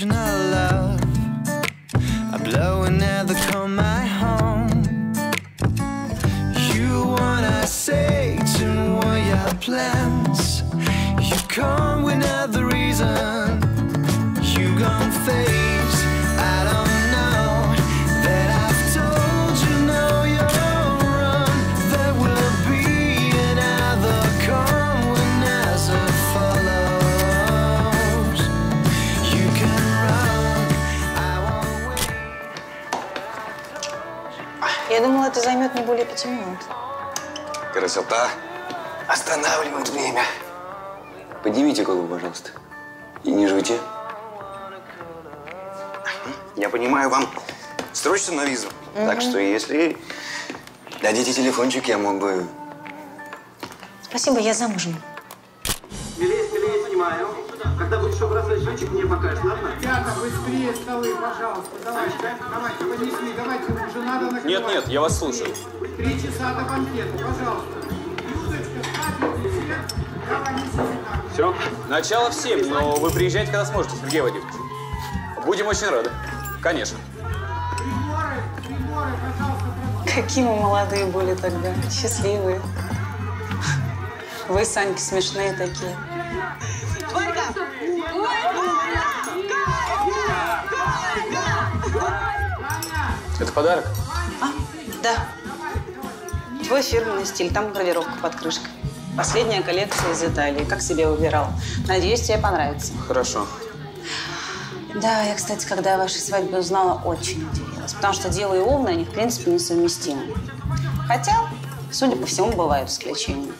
original love. I blow and never call my home. You wanna say to all your plans. You come with another reason. You gon' fade. Я думала, это займет не более 5 минут. Красота останавливает время. Поднимите голову, пожалуйста. И не жуйте. Я понимаю, вам срочно на визу. Так что, если дадите телефончик, я мог бы… Спасибо, я замужем. Милее, снимаю. Когда будешь бросать счетчик, мне покажешь, ладно? Ребята, быстрее столы, пожалуйста. Давайте, давайте, уже надо накрывать. Нет, я вас слушаю. 3 часа до банкета, пожалуйста. Все, начало в 7, но вы приезжайте, когда сможете, Сергей Вадимович. Будем очень рады. Конечно. Приборы, пожалуйста. Какие мы молодые были тогда, счастливые. Вы, Саньки, смешные такие. Борька! Это подарок? А, да. Твой фирменный стиль, там гравировка под крышкой. Последняя коллекция из Италии. Как себе выбирал? Надеюсь, тебе понравится. Хорошо. Да, я, кстати, когда о вашей свадьбе узнала, очень удивилась. Потому что дело и умное, они, в принципе, несовместимы. Хотя, судя по всему, бывают исключения.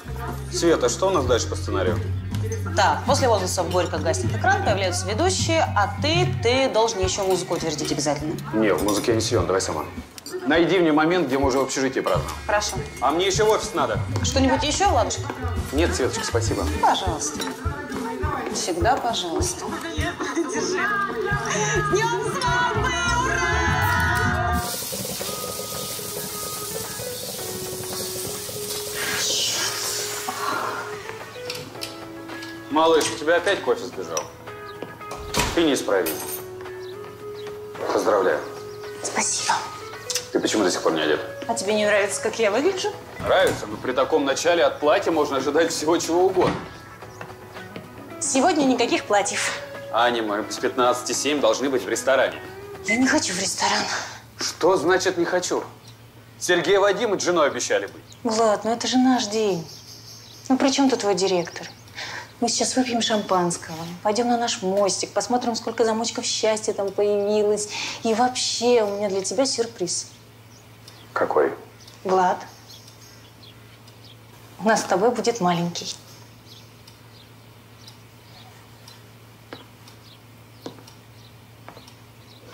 Света, что у нас дальше по сценарию? Так, после возгласов «Борька» гаснет экран, появляются ведущие, а ты должен еще музыку утвердить обязательно. Не, в музыке я не силен, давай сама. Найди мне момент, где мы уже в общежитии празднуем. Хорошо. А мне еще в офис надо. Что-нибудь еще, Владушка? Нет, Светочка, спасибо. Пожалуйста. Всегда пожалуйста. Держи. С днем свадьбы! Ура! Малыш, у тебя опять кофе сбежал. Ты неисправим. Поздравляю. Спасибо. Ты почему до сих пор не одет? А тебе не нравится, как я выгляжу? Нравится, но при таком начале от платья можно ожидать всего чего угодно. Сегодня никаких платьев. Аня, мы с 15:07 должны быть в ресторане. Я не хочу в ресторан. Что значит «не хочу»? Сергей Вадимович с женой обещали быть. Влад, ну это же наш день. Ну при чем тут твой директор? Мы сейчас выпьем шампанского, пойдем на наш мостик, посмотрим, сколько замочков счастья там появилось. И вообще, у меня для тебя сюрприз. Какой? Влад, у нас с тобой будет маленький.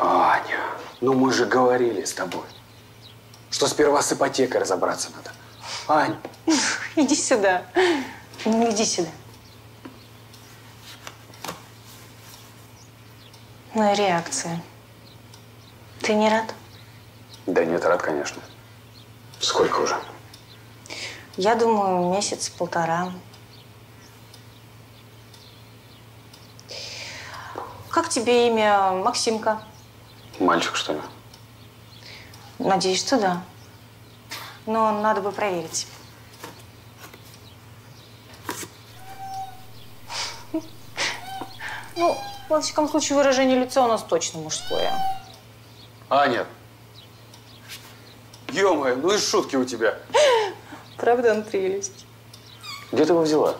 Аня, ну мы же говорили с тобой, что сперва с ипотекой разобраться надо. Ань. Иди сюда. Ну, иди сюда. Ну и реакция. Ты не рад? Да нет, рад, конечно. Сколько уже? Я думаю, 1–1,5 месяца. Как тебе имя Максимка? Мальчик, что ли? Надеюсь, что да. Но надо бы проверить. Ну… Во всяком случае, выражение лица у нас точно мужское. Аня, ё-моё, ну и шутки у тебя. Правда, он прелесть. Где ты его взяла?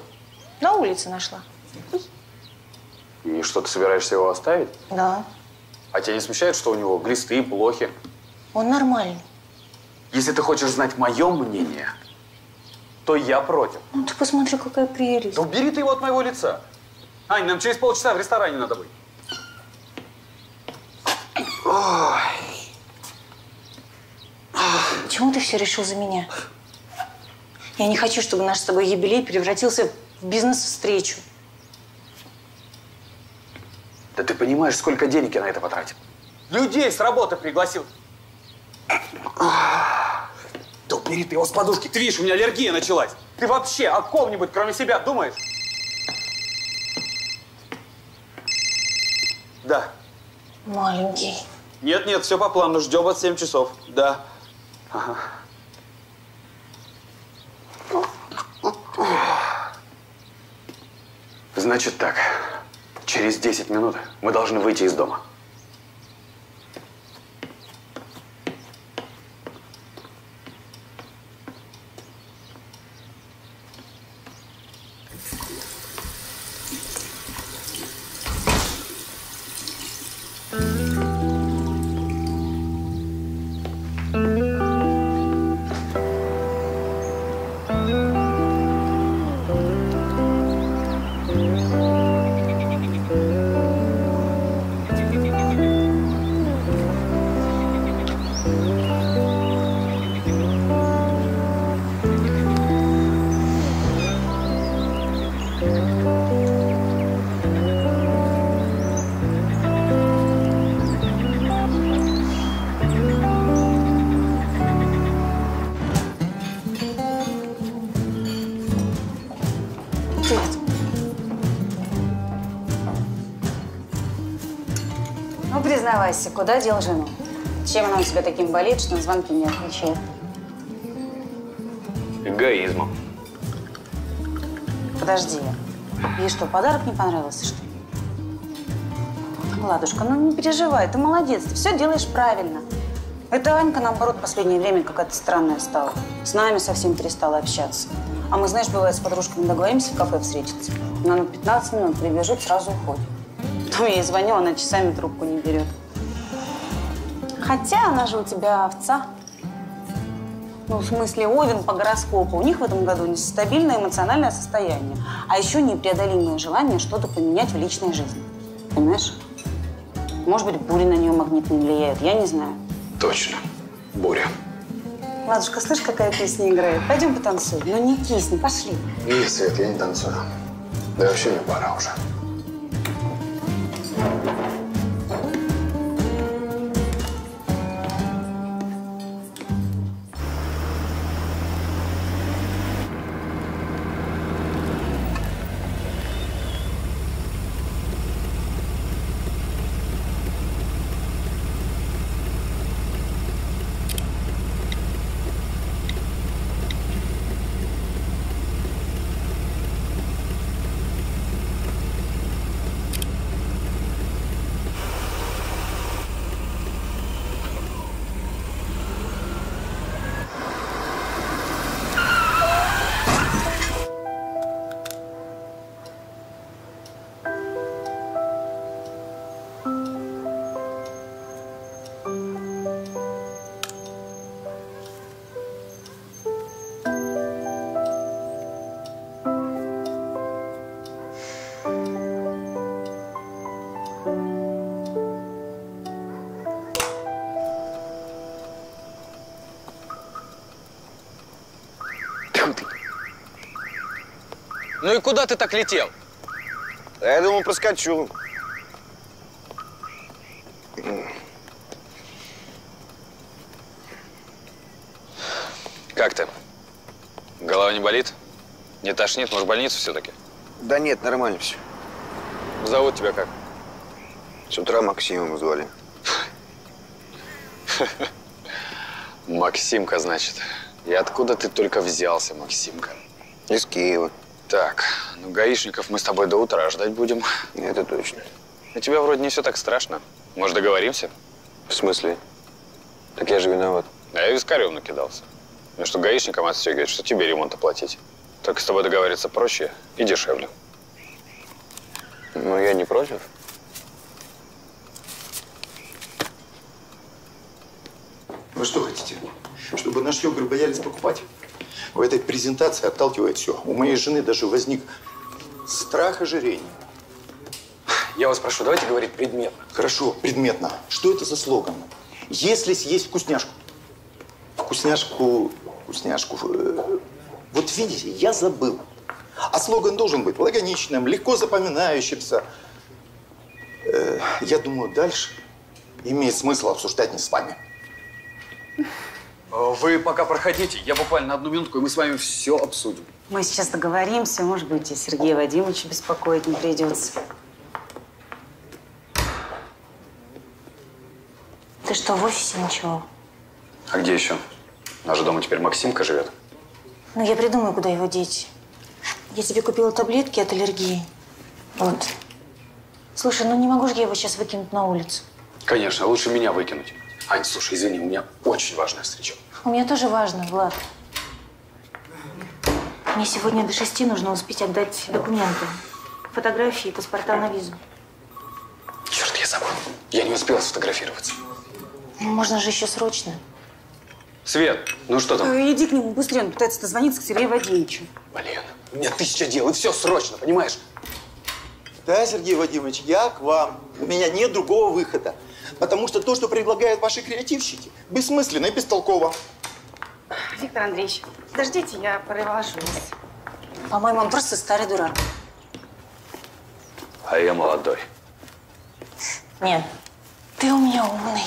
На улице нашла. И что, ты собираешься его оставить? Да. А тебя не смущает, что у него глисты, блохи? Он нормальный. Если ты хочешь знать мое мнение, то я против. Ну ты посмотри, какая прелесть. Да убери ты его от моего лица. Ань, нам через полчаса в ресторане надо быть. Ой. Почему ты все решил за меня? Я не хочу, чтобы наш с тобой юбилей превратился в бизнес-встречу. Да ты понимаешь, сколько денег я на это потратил? Людей с работы пригласил. Да убери ты его с подушки. Ты видишь, у меня аллергия началась. Ты вообще о ком-нибудь, кроме себя, думаешь? Да, маленький. Нет, нет, все по плану. Ждем от 7 часов. Да. Ага. Значит так, через 10 минут мы должны выйти из дома. Признавайся, куда дел жену? Чем она у тебя таким болит, что на звонки не отвечает? Эгоизмом. Подожди. Ей что, подарок не понравился, что ли? Владушка, ну не переживай, ты молодец, ты все делаешь правильно. Эта Анька, наоборот, в последнее время какая-то странная стала. С нами совсем перестала общаться. А мы, знаешь, бывает, с подружками договоримся в кафе встретиться. Она на 15 минут прибежит, сразу уходит. Я ей звонила, она часами трубку не берет. Хотя она же у тебя овца. Ну, в смысле, овен по гороскопу. У них в этом году нестабильное эмоциональное состояние. А еще непреодолимое желание что-то поменять в личной жизни. Понимаешь? Может быть, буря на нее магнитно влияет. Я не знаю. Точно. Буря. Ладушка, слышь, какая песня играет? Пойдем потанцуем. Ну, не кисни, пошли. Нет, Свет, я не танцую. Да вообще мне пора уже. Ну и куда ты так летел? А я думал, проскочу. Как ты? Голова не болит? Не тошнит? Может, в больницу все-таки? Да нет, нормально все. Зовут тебя как? С утра Максимом звали. Максимка, значит. И откуда ты только взялся, Максимка? Из Киева. Так, ну гаишников мы с тобой до утра ждать будем. Это точно. У тебя вроде не все так страшно. Может, договоримся? В смысле? Так я же виноват. А я вискарем накидался. Ну что, гаишникам отстегивает, что тебе ремонт оплатить. Только с тобой договориться проще и дешевле. Ну, я не против. Вы что хотите? Чтобы наш ёгр боялись покупать? В этой презентации отталкивает все. У моей жены даже возник страх ожирения. Я вас прошу, давайте говорить предметно. Хорошо, предметно. Что это за слоган? Если съесть вкусняшку. Вкусняшку. Вот видите, я забыл. А слоган должен быть лаконичным, легко запоминающимся. Я думаю, дальше имеет смысл обсуждать не с вами. Вы пока проходите, я буквально одну минутку, и мы с вами все обсудим. Мы сейчас договоримся, может быть, и Сергея Вадимовича беспокоить не придется. Ты что, в офисе ночевал? А где еще? У нас же дома теперь Максимка живет. Ну, я придумаю, куда его деть. Я тебе купила таблетки от аллергии. Вот. Слушай, ну не могу же я его сейчас выкинуть на улицу? Конечно, лучше меня выкинуть. Ань, слушай, извини, у меня очень важная встреча. У меня тоже важно, Влад. Мне сегодня до 6 нужно успеть отдать документы. Фотографии, паспорта на визу. Черт, я забыл. Я не успела сфотографироваться. Ну, можно же еще срочно. Свет, ну что там? Иди к нему быстрее, он пытается дозвониться к Сергею Вадимовичу. Блин, у меня 1000 дел, и все срочно, понимаешь? Да, Сергей Вадимович, я к вам. У меня нет другого выхода. Потому что то, что предлагают ваши креативщики, бессмысленно и бестолково. Виктор Андреевич, подождите, я провожу вас. По-моему, он просто старый дурак. А я молодой. Нет, ты у меня умный.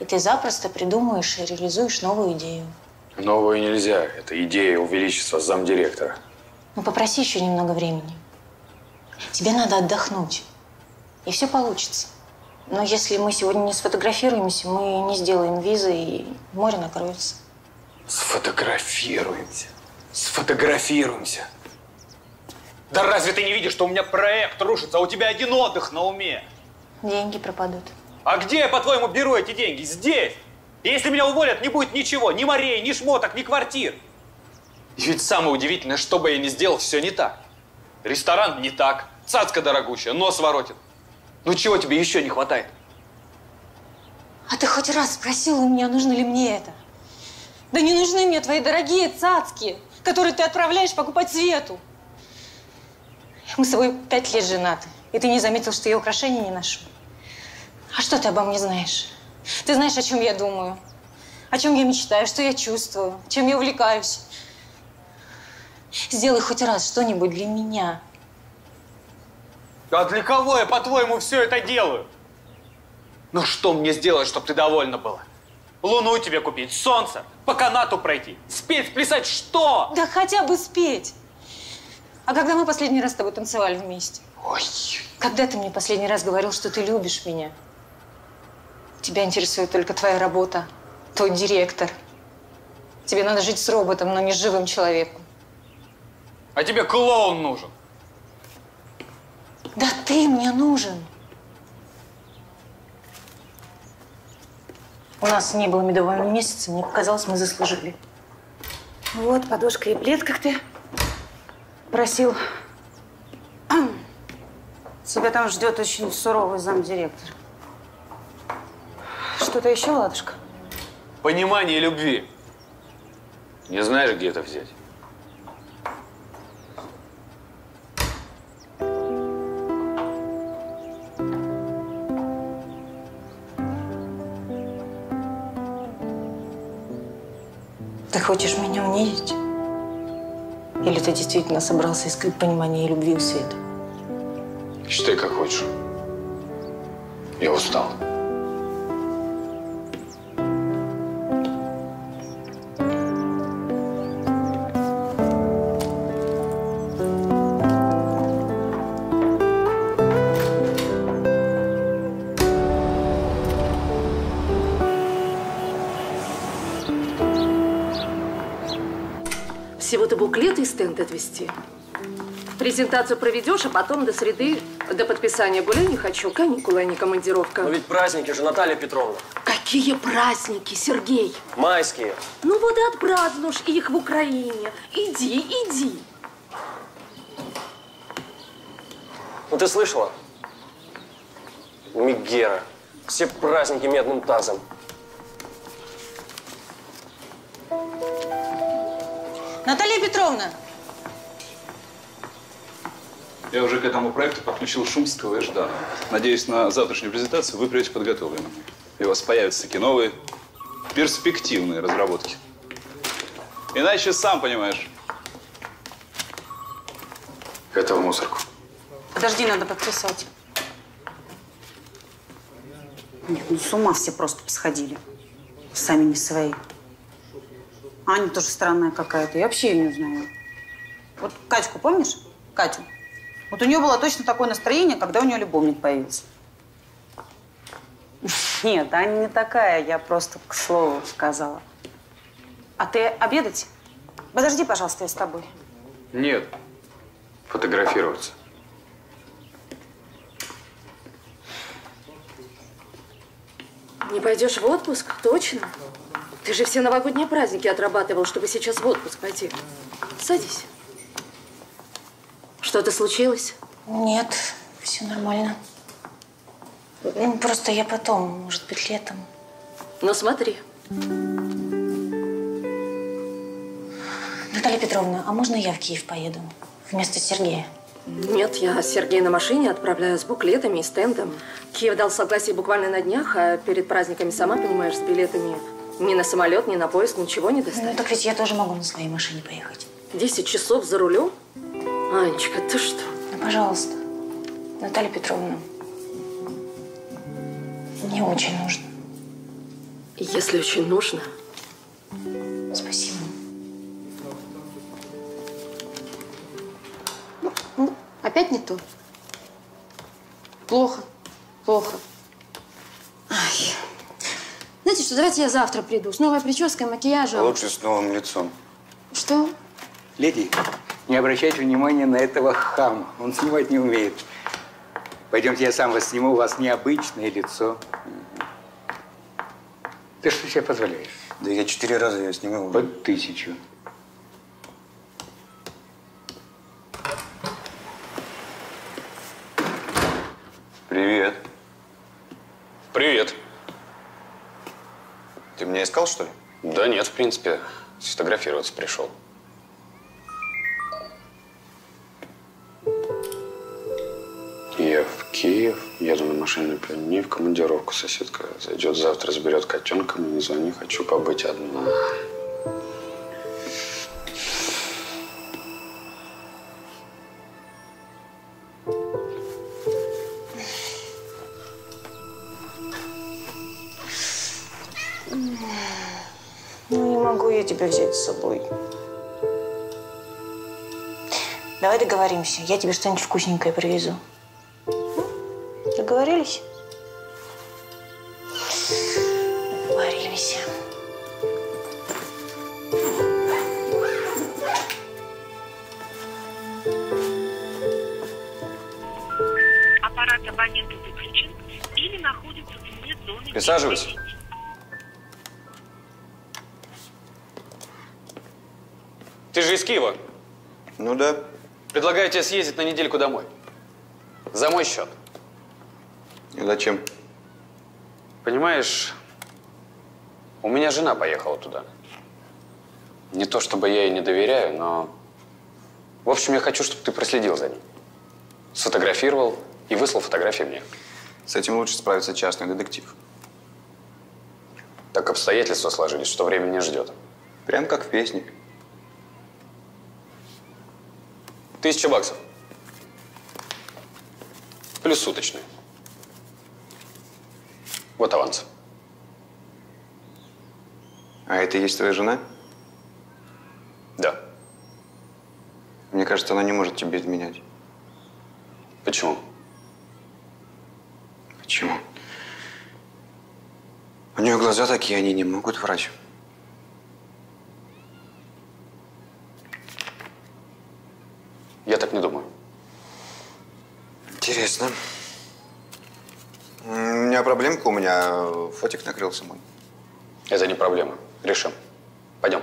И ты запросто придумаешь и реализуешь новую идею. Новую нельзя. Это идея Его Величества замдиректора. Ну, попроси еще немного времени. Тебе надо отдохнуть. И все получится. Но если мы сегодня не сфотографируемся, мы не сделаем визы, и море накроется. Сфотографируемся. Сфотографируемся. Да разве ты не видишь, что у меня проект рушится, а у тебя один отдых на уме? Деньги пропадут. А где я, по-твоему, беру эти деньги? Здесь! И если меня уволят, не будет ничего. Ни морей, ни шмоток, ни квартир. И ведь самое удивительное, что бы я ни сделал, все не так. Ресторан не так. Цацка дорогущая, нос воротит. Ну чего тебе еще не хватает? А ты хоть раз спросил у меня, нужно ли мне это? Да не нужны мне твои дорогие цацки, которые ты отправляешь покупать Свету. Мы с тобой 5 лет женаты, и ты не заметил, что я украшений не ношу. А что ты обо мне знаешь? Ты знаешь, о чем я думаю, о чем я мечтаю, что я чувствую, чем я увлекаюсь. Сделай хоть раз что-нибудь для меня. А для кого я, по-твоему, все это делаю? Ну что мне сделать, чтобы ты довольна была? Луну тебе купить, солнце, по канату пройти, спеть, плясать, что? Да хотя бы спеть. А когда мы последний раз с тобой танцевали вместе? Ой. Когда ты мне последний раз говорил, что ты любишь меня? Тебя интересует только твоя работа, твой директор. Тебе надо жить с роботом, но не с живым человеком. А тебе клоун нужен. Да ты мне нужен. У нас не было медового месяца, мне показалось, мы заслужили. Вот, подушка и плед, как ты просил. Тебя там ждет очень суровый замдиректор. Что-то еще, Владушка? Понимание любви. Не знаешь, где это взять? Ты хочешь меня унизить? Или ты действительно собрался искать понимание и любви у Светы? Считай, как хочешь. Я устал. Всего-то буклеты и стенд отвезти. Презентацию проведешь, а потом до среды, до подписания гуляй не хочу. Каникулы, а не командировка. Но ведь праздники же, Наталья Петровна. Какие праздники, Сергей? Майские. Ну вот и отпразднуешь их в Украине. Иди, иди. Ну ты слышала? Мегера. Все праздники медным тазом. Наталья Петровна! Я уже к этому проекту подключил Шумского и Жданова. Надеюсь, на завтрашнюю презентацию вы придете подготовленными. И у вас появятся такие новые, перспективные разработки. Иначе сам понимаешь. Это в мусорку. Подожди, надо подписать. Нет, ну с ума все просто посходили. Сами не свои. Аня тоже странная какая-то. Я вообще ее не знаю. Вот Катьку помнишь? Катю. Вот у нее было точно такое настроение, когда у нее любовник появился. Нет, Аня не такая, я просто к слову сказала. А ты обедать? Подожди, пожалуйста, я с тобой. Нет, фотографироваться. Не пойдешь в отпуск? Точно? Ты же все новогодние праздники отрабатывал, чтобы сейчас в отпуск пойти. Садись. Что-то случилось? Нет, все нормально. Просто я потом, может быть, летом. Ну, смотри. Наталья Петровна, а можно я в Киев поеду вместо Сергея? Нет, я Сергея на машине отправляю с буклетами и стендом. Киев дал согласие буквально на днях, а перед праздниками, сама понимаешь, с билетами ни на самолет, ни на поезд ничего не достать. Ну, так ведь я тоже могу на своей машине поехать. 10 часов за рулем? Анечка, ты что? Ну, пожалуйста, Наталья Петровна, мне очень нужно. Если очень нужно. Спасибо. Опять не то. Плохо, плохо. Ай. Знаете что, давайте я завтра приду. С новой прической, макияжем. А лучше с новым лицом. Что? Леди, не обращайте внимания на этого хама. Он снимать не умеет. Пойдемте, я сам вас сниму. У вас необычное лицо. Ты что себе позволяешь? Да я 4 раза я снимал. Под 1000. Привет. Привет. Ты меня искал, что ли? Да нет, в принципе, сфотографироваться пришел. Я в Киев, еду на машине 5 дней, в командировку. Соседка зайдет завтра, заберет котенка, мне не звони, хочу побыть одна. Тебя взять с собой. Давай договоримся, я тебе что-нибудь вкусненькое привезу. Договорились? Договорились. Аппарат абонента выключен или находится вне зоны. Присаживайся. Ты же из Киева? Ну да. Предлагаю тебе съездить на недельку домой. За мой счет. И зачем? Понимаешь, у меня жена поехала туда. Не то чтобы я ей не доверяю, но… В общем, я хочу, чтобы ты проследил за ней. Сфотографировал и выслал фотографии мне. С этим лучше справится частный детектив. Так обстоятельства сложились, что время не ждет. Прям как в песне. 1000 баксов. Плюс суточные. Вот аванс. А это и есть твоя жена? Да. Мне кажется, она не может тебе изменять. Почему? Почему? У нее глаза такие, они не могут врать. Я так не думаю. Интересно. У меня проблемка, у меня фотик накрылся мой. Это не проблема. Решим. Пойдем.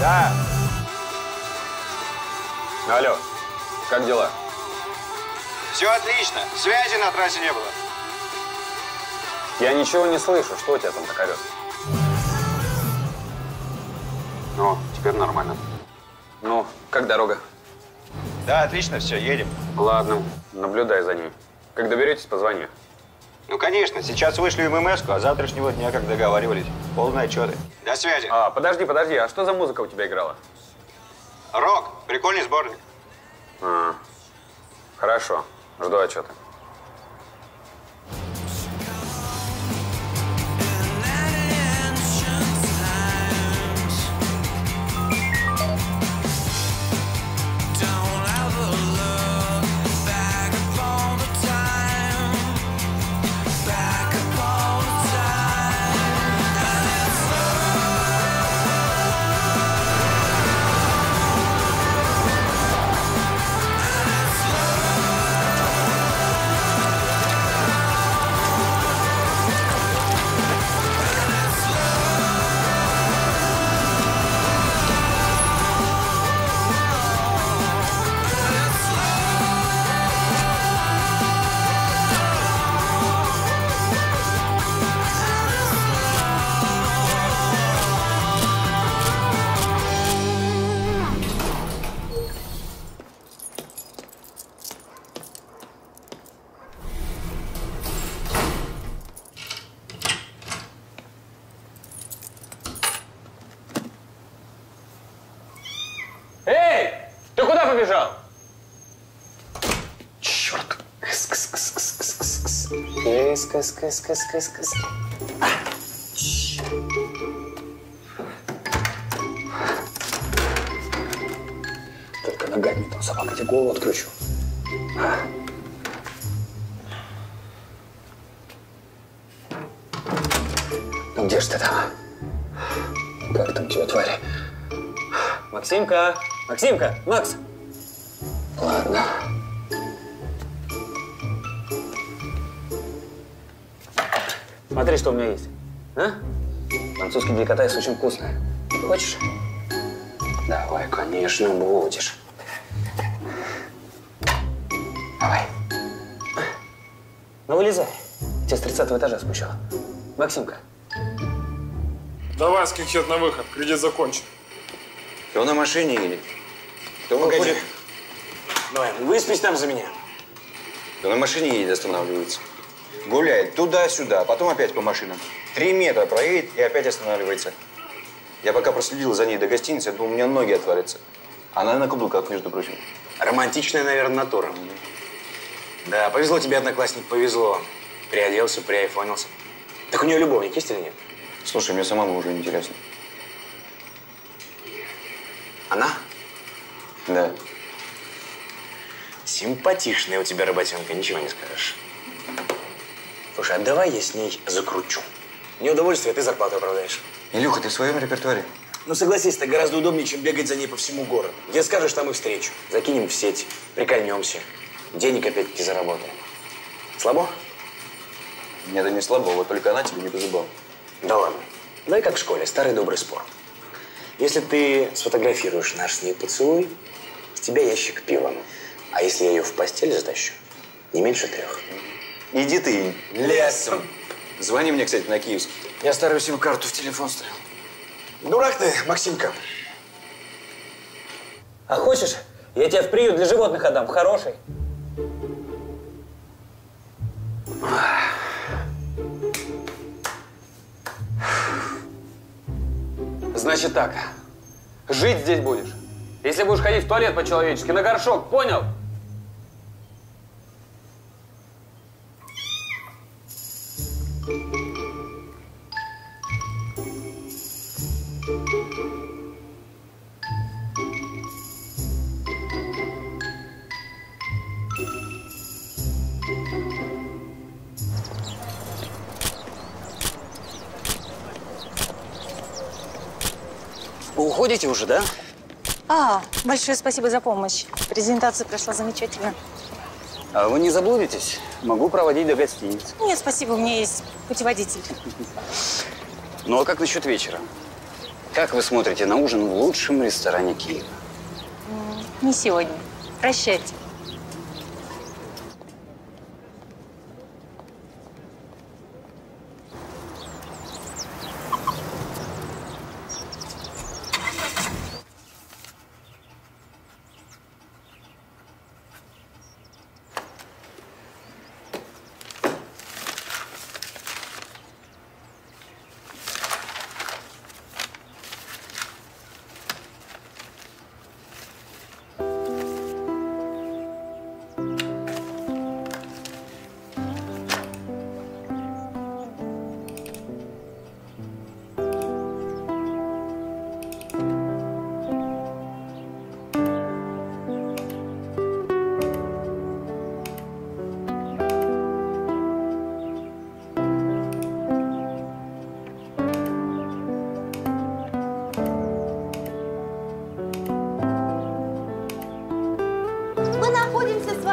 Да. Алло, как дела? Все отлично. Связи на трассе не было. Я ничего не слышу. Что у тебя там так орет? Ну, теперь нормально. Ну, как дорога? Да, отлично, все, едем. Ладно, наблюдай за ней. Как доберетесь, позвони. Ну, конечно, сейчас вышлю ММС-ку, а завтрашнего дня, как договаривались, полные отчеты. До связи. А, подожди, а что за музыка у тебя играла? Рок, прикольный сборник. А, хорошо, жду отчета. Только ногами там собака, тебе голову откручу. Ну где ж ты там? Как там тебя, твари? Максимка! Максимка! Макс! Ладно. Смотри, что у меня есть. А? Французский деликатес очень вкусный. Хочешь? Давай, конечно, будешь. Давай. Ну, вылезай. Тебя с 30-го этажа спущу. Максимка. Давай, скинхед на выход. Кредит закончен. Кто на машине едет? Кто выходит? Давай, выспись там за меня. Кто на машине едет, останавливается. Гуляет туда-сюда, потом опять по машинам. 3 метра проедет и опять останавливается. Я пока проследил за ней до гостиницы, думал, у меня ноги отвалятся. Она на каблуках, между прочим. Романтичная, наверное, натура. Да, повезло тебе, одноклассник, повезло. Приоделся, приайфонился. Так у нее любовник есть или нет? Слушай, мне самому уже интересно. Она? Да. Симпатичная у тебя работенка, ничего не скажешь. Слушай, а давай я с ней закручу. Мне удовольствие, ты зарплату оправдаешь. Илюха, ты в своем репертуаре? Ну, согласись, это гораздо удобнее, чем бегать за ней по всему городу. Где скажешь, там и встречу. Закинем в сеть, прикольнемся. Денег опять-таки заработаем. Слабо? Нет, это не слабо, вот только она тебе не позабыла. Да ладно. Давай как в школе, старый добрый спор. Если ты сфотографируешь наш с ней поцелуй, с тебя ящик пива. А если я ее в постель затащу, не меньше 3. Иди ты лесом. Звони мне, кстати, на киевский. Я старую сим-карту в телефон ставил. Дурак ты, Максимка. А хочешь, я тебя в приют для животных отдам, хороший? Значит так, жить здесь будешь. Если будешь ходить в туалет по-человечески, на горшок, понял? Вы уходите уже, да? А, большое спасибо за помощь. Презентация прошла замечательно. А вы не заблудитесь? Могу проводить до гостиницы. Нет, спасибо, у меня есть путеводитель. Ну, а как насчет вечера? Как вы смотрите на ужин в лучшем ресторане Киева? Не сегодня. Прощайте.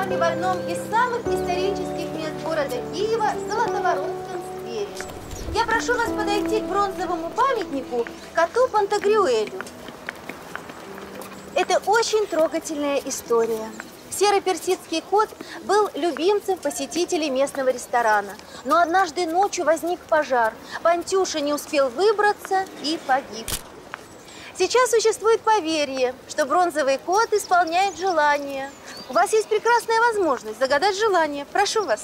В одном из самых исторических мест города Киева, Золотоворонском сквере. Я прошу вас подойти к бронзовому памятнику коту Пантагрюэлю. Это очень трогательная история. Серо-персидский кот был любимцем посетителей местного ресторана. Но однажды ночью возник пожар. Пантюша не успел выбраться и погиб. Сейчас существует поверье, что бронзовый кот исполняет желания. У вас есть прекрасная возможность загадать желание. Прошу вас.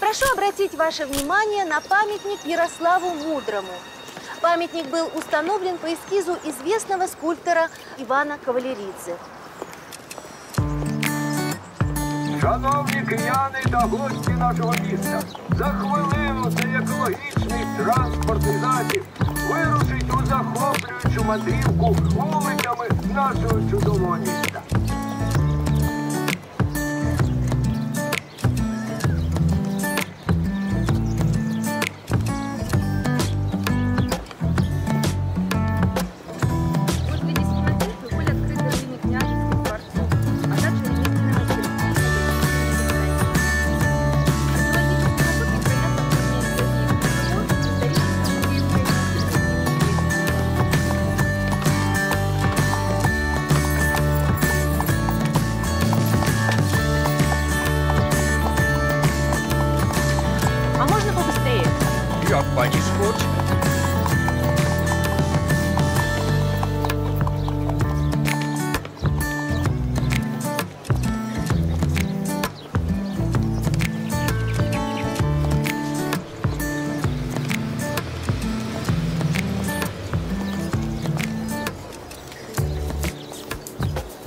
Прошу обратить ваше внимание на памятник Ярославу Мудрому. Памятник был установлен по эскизу известного скульптора Ивана Кавалеридзе. Шановні кияни та гості нашого міста, за хвилину цей екологічний транспортний засіб вирушить у захоплюючу мандрівку вулицями нашого чудового міста.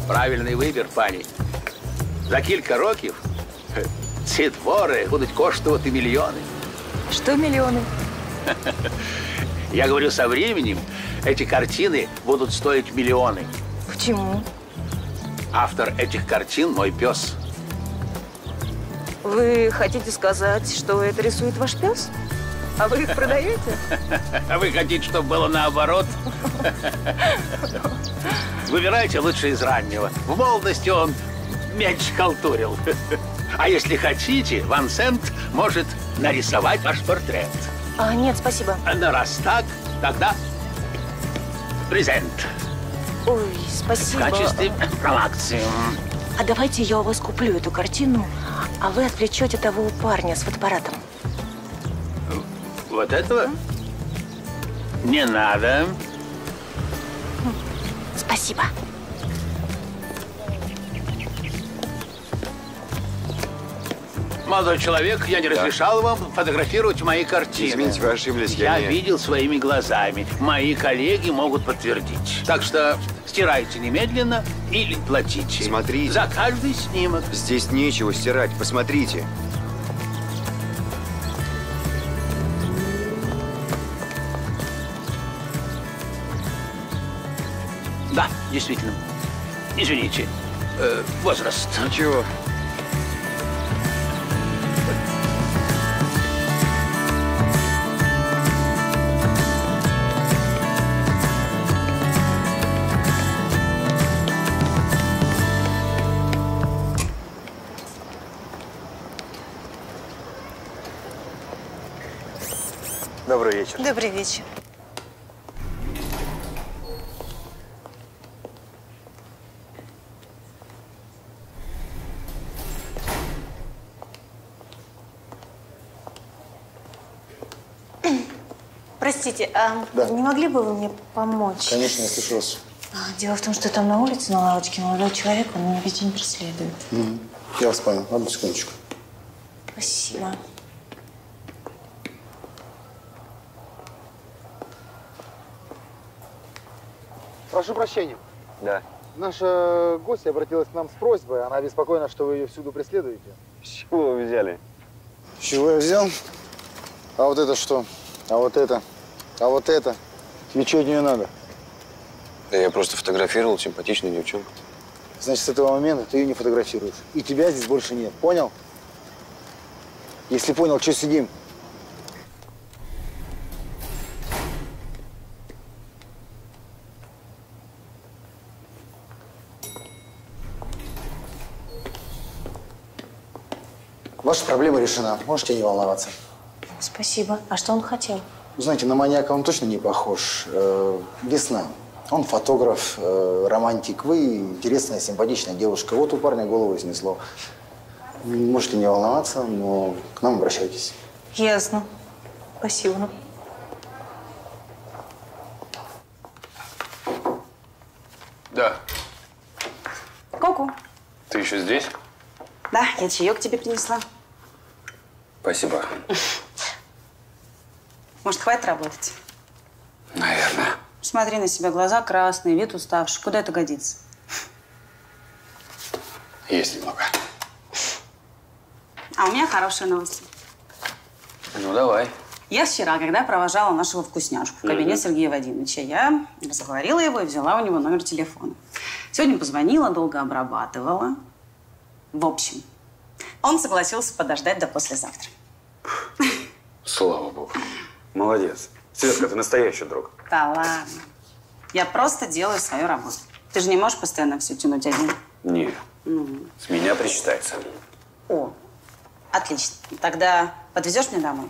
Правильний вибір, пані. За кілька років ці твори будуть коштувати мільйони. Что миллионы? Я говорю, со временем эти картины будут стоить миллионы. Почему? Автор этих картин – мой пес. Вы хотите сказать, что это рисует ваш пес? А вы их продаете? А вы хотите, чтобы было наоборот? Выбирайте лучше из раннего. В молодости он меньше халтурил. А если хотите, Вансент может нарисовать ваш портрет. А, нет, спасибо. Ну, раз так, тогда презент. Ой, спасибо. В качестве промоции. А давайте я у вас куплю эту картину, а вы отвлечете того парня с фотоаппаратом. Вот этого? Не надо. Спасибо. Молодой человек, я не разрешал вам фотографировать мои картины. Извините, вы ошиблись. Я видел своими глазами. Мои коллеги могут подтвердить. Так что стирайте немедленно или платите. Смотрите. За каждый снимок. Здесь нечего стирать. Посмотрите. Да, действительно. Извините. Возраст. Ничего. Добрый вечер. Добрый вечер. Простите, а да. Не могли бы вы мне помочь? Конечно, я слышу вас. Дело в том, что там на улице, на лавочке, молодой человек, он меня весь день преследует. Я вас понял. Одну секундочку. Спасибо. Прошу прощения. Да. Наша гостья обратилась к нам с просьбой. Она обеспокоена, что вы ее всюду преследуете. С чего вы взяли? С чего я взял? А вот это что? А вот это? А вот это? Тебе что от нее надо? Да я просто фотографировал симпатичную девчонку. Значит, с этого момента ты ее не фотографируешь. И тебя здесь больше нет. Понял? Если понял, что сидим? Ваша проблема решена. Можете не волноваться. Спасибо. А что он хотел? Знаете, на маньяка он точно не похож. Весна. Он фотограф, романтик. Вы интересная, симпатичная девушка. Вот у парня голову снесло. Можете не волноваться, но к нам обращайтесь. Ясно. Спасибо. Да. Ку-ку. Ты еще здесь? Да, я чаек тебе принесла. Спасибо. Может, хватит работать? Наверное. Смотри на себя, глаза красные, вид уставший. Куда это годится? Есть немного. А у меня хорошие новости. Ну, давай. Я вчера, когда провожала нашего вкусняшку в кабинет Сергея Вадимовича, я разговорила его и взяла у него номер телефона. Сегодня позвонила, долго обрабатывала. В общем, он согласился подождать до послезавтра. Слава богу. Молодец. Светка, ты настоящий друг. Да ладно. Я просто делаю свою работу. Ты же не можешь постоянно все тянуть один? Нет. С меня причитается. О, отлично. Тогда подвезешь меня домой?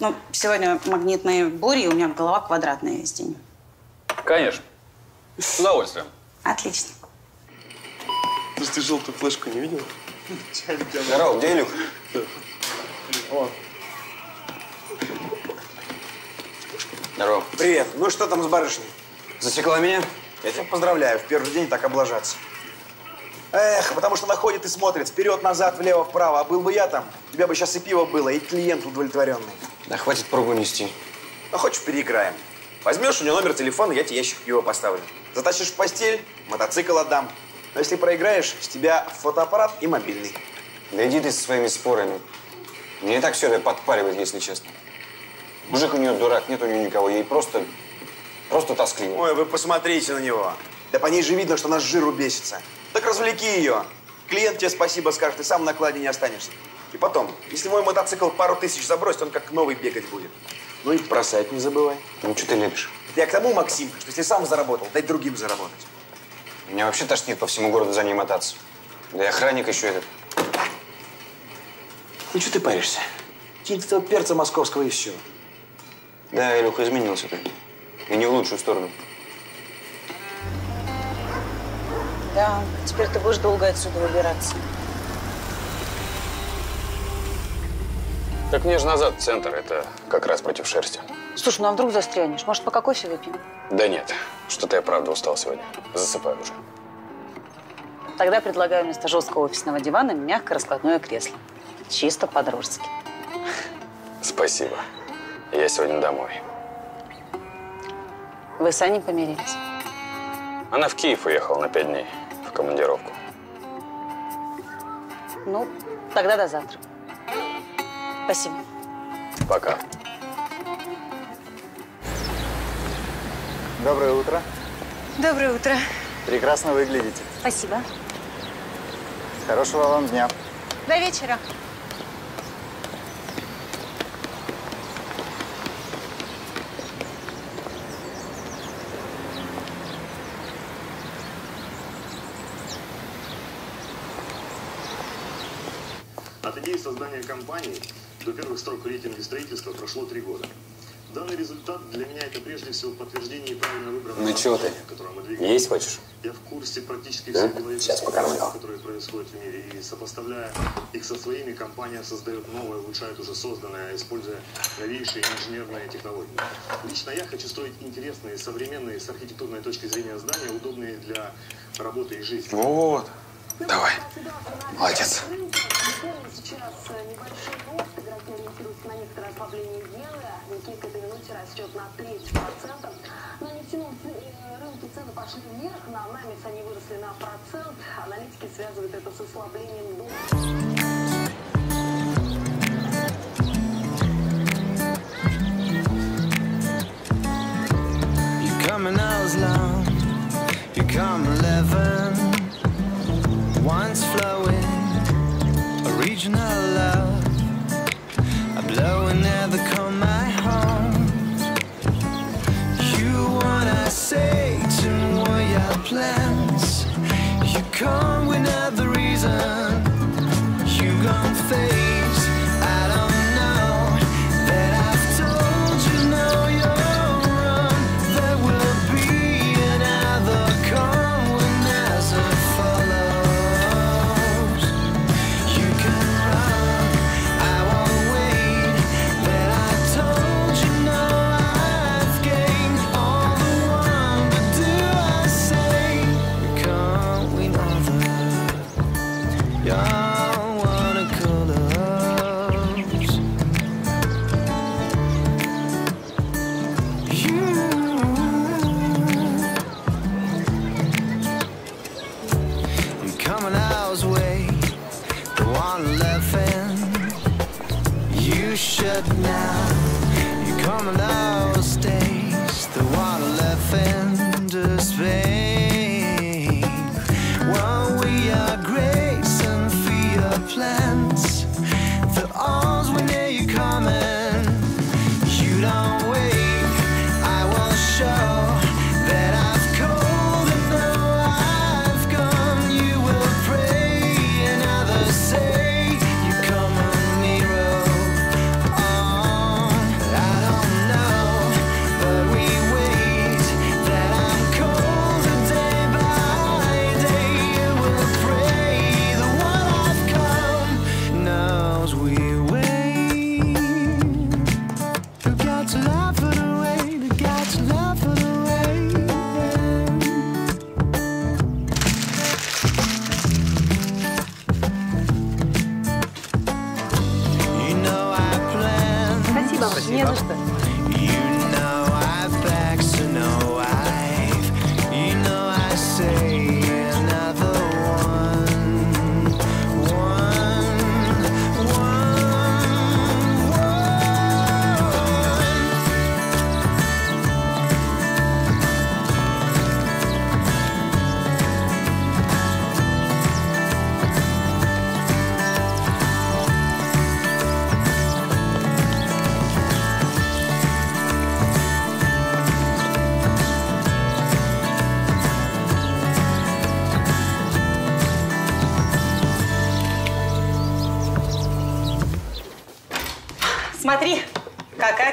Ну, сегодня магнитные бури, и у меня голова квадратная весь день. Конечно. С удовольствием. Отлично. Ты же ты желтую флешку не видел? Здорово, где Илюха? Здорово. Привет. Ну что там с барышней? Засекла меня? Я тебя поздравляю. В первый день так облажаться. Эх, потому что она ходит и смотрит вперед-назад, влево-вправо. А был бы я там, у тебя бы сейчас и пиво было, и клиент удовлетворенный. Да хватит пробу нести. А хочешь, переиграем. Возьмешь у нее номер телефона, я тебе ящик пива поставлю. Затащишь в постель, мотоцикл отдам. Но если проиграешь, с тебя фотоаппарат и мобильный. Да иди ты со своими спорами. Мне и так все это подпаривает, если честно. Мужик у нее дурак, нет у нее никого, ей просто тоскливо. Ой, вы посмотрите на него. Да по ней же видно, что она с жиру бесится. Так развлеки ее. Клиент тебе спасибо скажет, ты сам на кладе не останешься. И потом, если мой мотоцикл пару тысяч забросит, он как новый бегать будет. Ну и бросать не забывай. Ну что ты лепишь? Я к тому, Максимка, что если сам заработал, дай другим заработать. Меня вообще тошнит по всему городу за ней мотаться. Да и охранник еще этот. Ну что ты паришься? Кинь этого перца московского и все. Да, Илюха, изменился ты. И не в лучшую сторону. Да, теперь ты будешь долго отсюда выбираться. Так мне же назад в центр, это как раз против шерсти. Слушай, ну а вдруг застрянешь? Может, пока кофе выпьем? Да нет, что-то я правда устал сегодня. Засыпаю уже. Тогда предлагаю вместо жесткого офисного дивана мягкое раскладное кресло. Чисто по-дружески. Спасибо. Я сегодня домой. Вы с Аней помирились? Она в Киев уехала на 5 дней в командировку. Ну, тогда до завтра. Спасибо. Пока. Доброе утро. Доброе утро. Прекрасно выглядите. Спасибо. Хорошего вам дня. До вечера. Создание компании До первых строк в рейтинге строительства прошло 3 года. Данный результат для меня это прежде всего подтверждение правильно выбранного... Ну чего ты? Есть хочешь? Я в курсе практически всех человеческих процессов, которые происходят в мире, и сопоставляя их со своими, компания создает новое, улучшает уже созданное, используя новейшие инженерные технологии. Лично я хочу строить интересные, современные, с архитектурной точки зрения здания, удобные для работы и жизни. Вот. Давай. Молодец. You come an hour's long, you come 11. Wine's flowing, original love. I'm blowing there, they call my home. You wanna say to me your plans. You come with another reason. You gon' face. I don't know that I've told you no, you're wrong. There will be another coming as it follows. You can run, I won't wait. That I told you no, I've gained all the one. But do I say we can't win over? Yeah.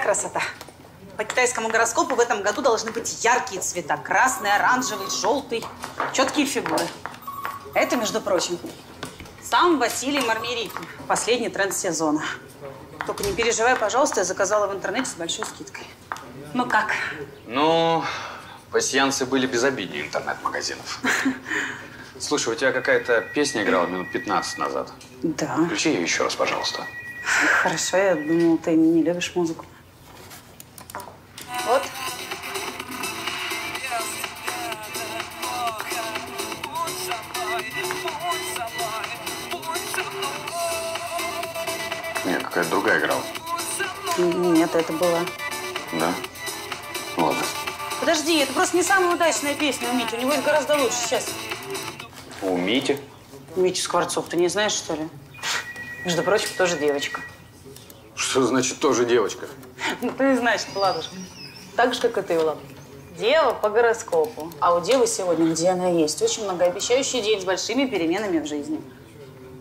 Красота. По китайскому гороскопу в этом году должны быть яркие цвета. Красный, оранжевый, желтый. Четкие фигуры. Это, между прочим, сам Василий Мармерикин. Последний тренд сезона. Только не переживай, пожалуйста, я заказала в интернете с большой скидкой. Ну как? Ну, пасьянсы были безобиднее интернет-магазинов. Слушай, у тебя какая-то песня играла минут 15 назад. Да. Включи ее еще раз, пожалуйста. Хорошо, я думала, ты не любишь музыку. Вот. Нет, какая-то другая играла. Нет, это была. Да? Ладно. Подожди, это просто не самая удачная песня у Мити. У него есть гораздо лучше сейчас. У Мити? Митя Скворцов, ты не знаешь, что ли? Между прочим, тоже девочка. Что значит тоже девочка? Ну, ты не знаешь, Владушка. Так же, как и ты, Влад. Дева по гороскопу. А у девы сегодня, где она есть, очень многообещающий день с большими переменами в жизни.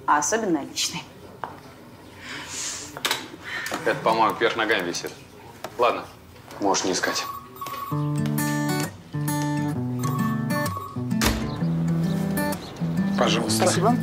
А особенно личной. Это, по-моему, вверх ногами висит. Ладно, можешь не искать. Пожалуйста. Спасибо.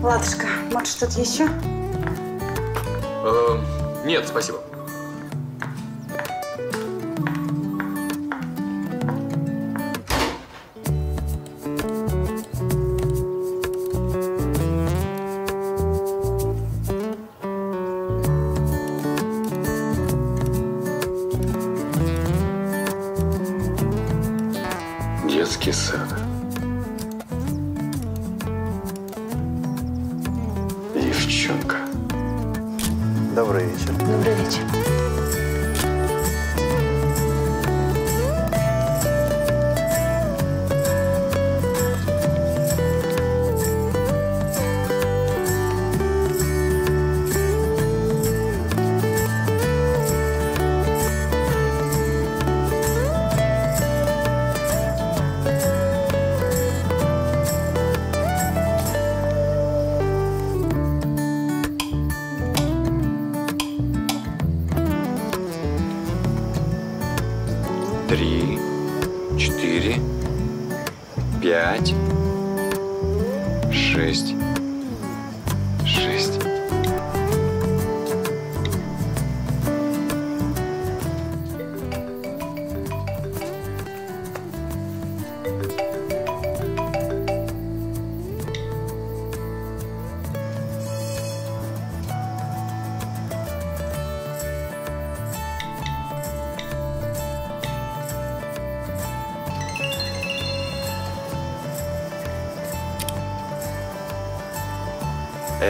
Ладушка, может, что-то еще? Нет, спасибо. Детский сад. Добрый вечер. Добрый вечер.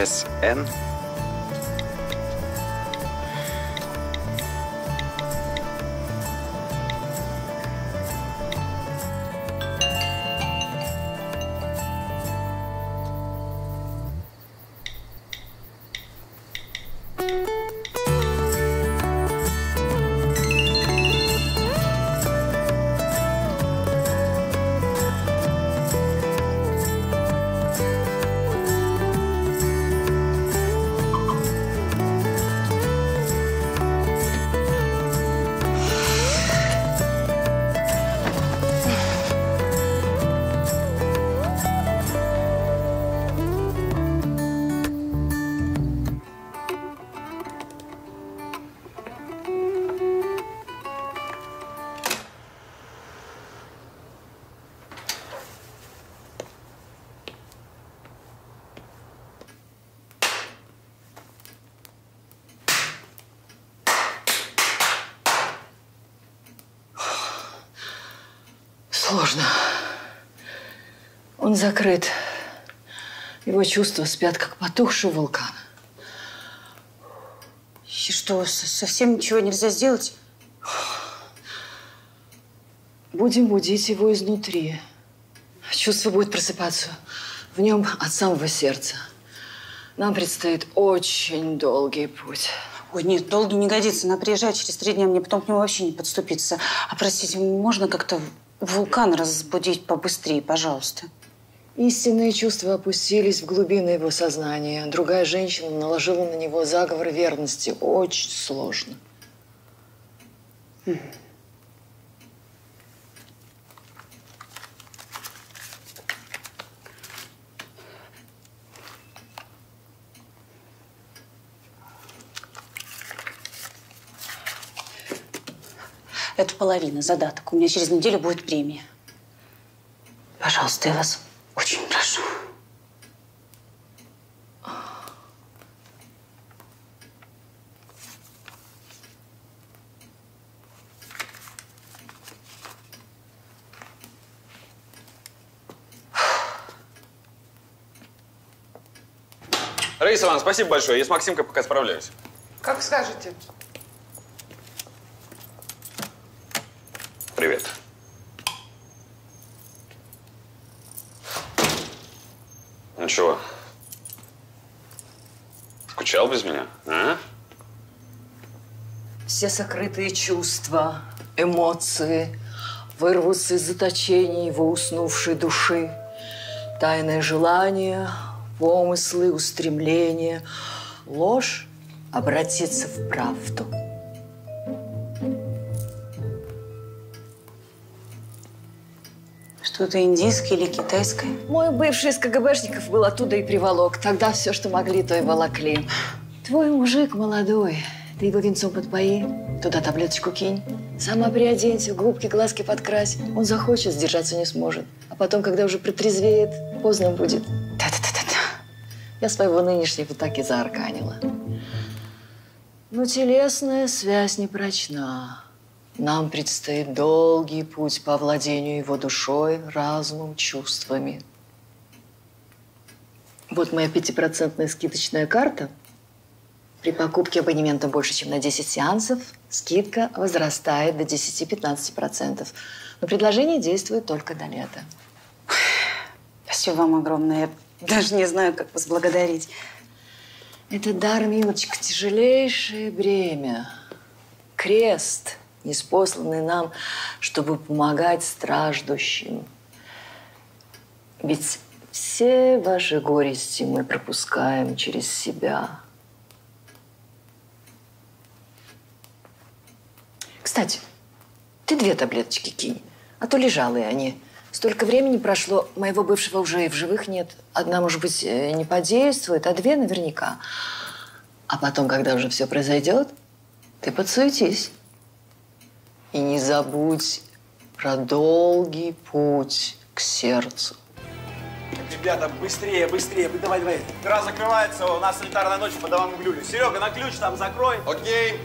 СН. Сложно. Он закрыт. Его чувства спят, как потухший вулкан. И что, совсем ничего нельзя сделать? Будем будить его изнутри. Чувство будет просыпаться в нем от самого сердца. Нам предстоит очень долгий путь. Ой, нет, долгий не годится. Она приезжает через 3 дня, мне потом к нему вообще не подступиться. А простите, можно как-то... Вулкан разбудить побыстрее, пожалуйста. Истинные чувства опустились в глубины его сознания. Другая женщина наложила на него заговор верности. Очень сложно. Это половина задаток. У меня через неделю будет премия. пожалуйста, я вас очень прошу. Раиса Ивановна, спасибо большое. Я с Максимкой пока справляюсь. Как скажете. Привет. Ну чего? Скучал без меня, а? Все сокрытые чувства, эмоции вырвутся из заточений его уснувшей души. Тайное желание, помыслы, устремления, ложь обратится в правду. Что-то индийское или китайское? Мой бывший из КГБшников был оттуда и приволок. Тогда все, что могли, то и волокли. Твой мужик молодой. Ты его венцом подпои, туда таблеточку кинь. Сама приоденься, губки, глазки подкрась. Он захочет, сдержаться не сможет. А потом, когда уже протрезвеет, поздно будет. Я своего нынешнего так и заарканила. Но телесная связь не прочна. Нам предстоит долгий путь по овладению его душой, разумом, чувствами. Вот моя 5% скидочная карта. При покупке абонемента больше, чем на 10 сеансов, скидка возрастает до 10–15%. Но предложение действует только до лета. Спасибо вам огромное. Даже не знаю, как вас благодарить. Это дар, милочка, тяжелейшее бремя. Крест, ниспосланный нам, чтобы помогать страждущим. Ведь все ваши горести мы пропускаем через себя. Кстати, ты 2 таблеточки кинь, а то лежалые они. Столько времени прошло, моего бывшего уже и в живых нет. Одна, может быть, не подействует, а 2 наверняка. А потом, когда уже все произойдет, ты подсуетись. И не забудь про долгий путь к сердцу. Ребята, быстрее, быстрее, давай, давай. Дыра закрывается, у нас санитарная ночь по домам Глюлю. Серега, на ключ там закрой. Окей.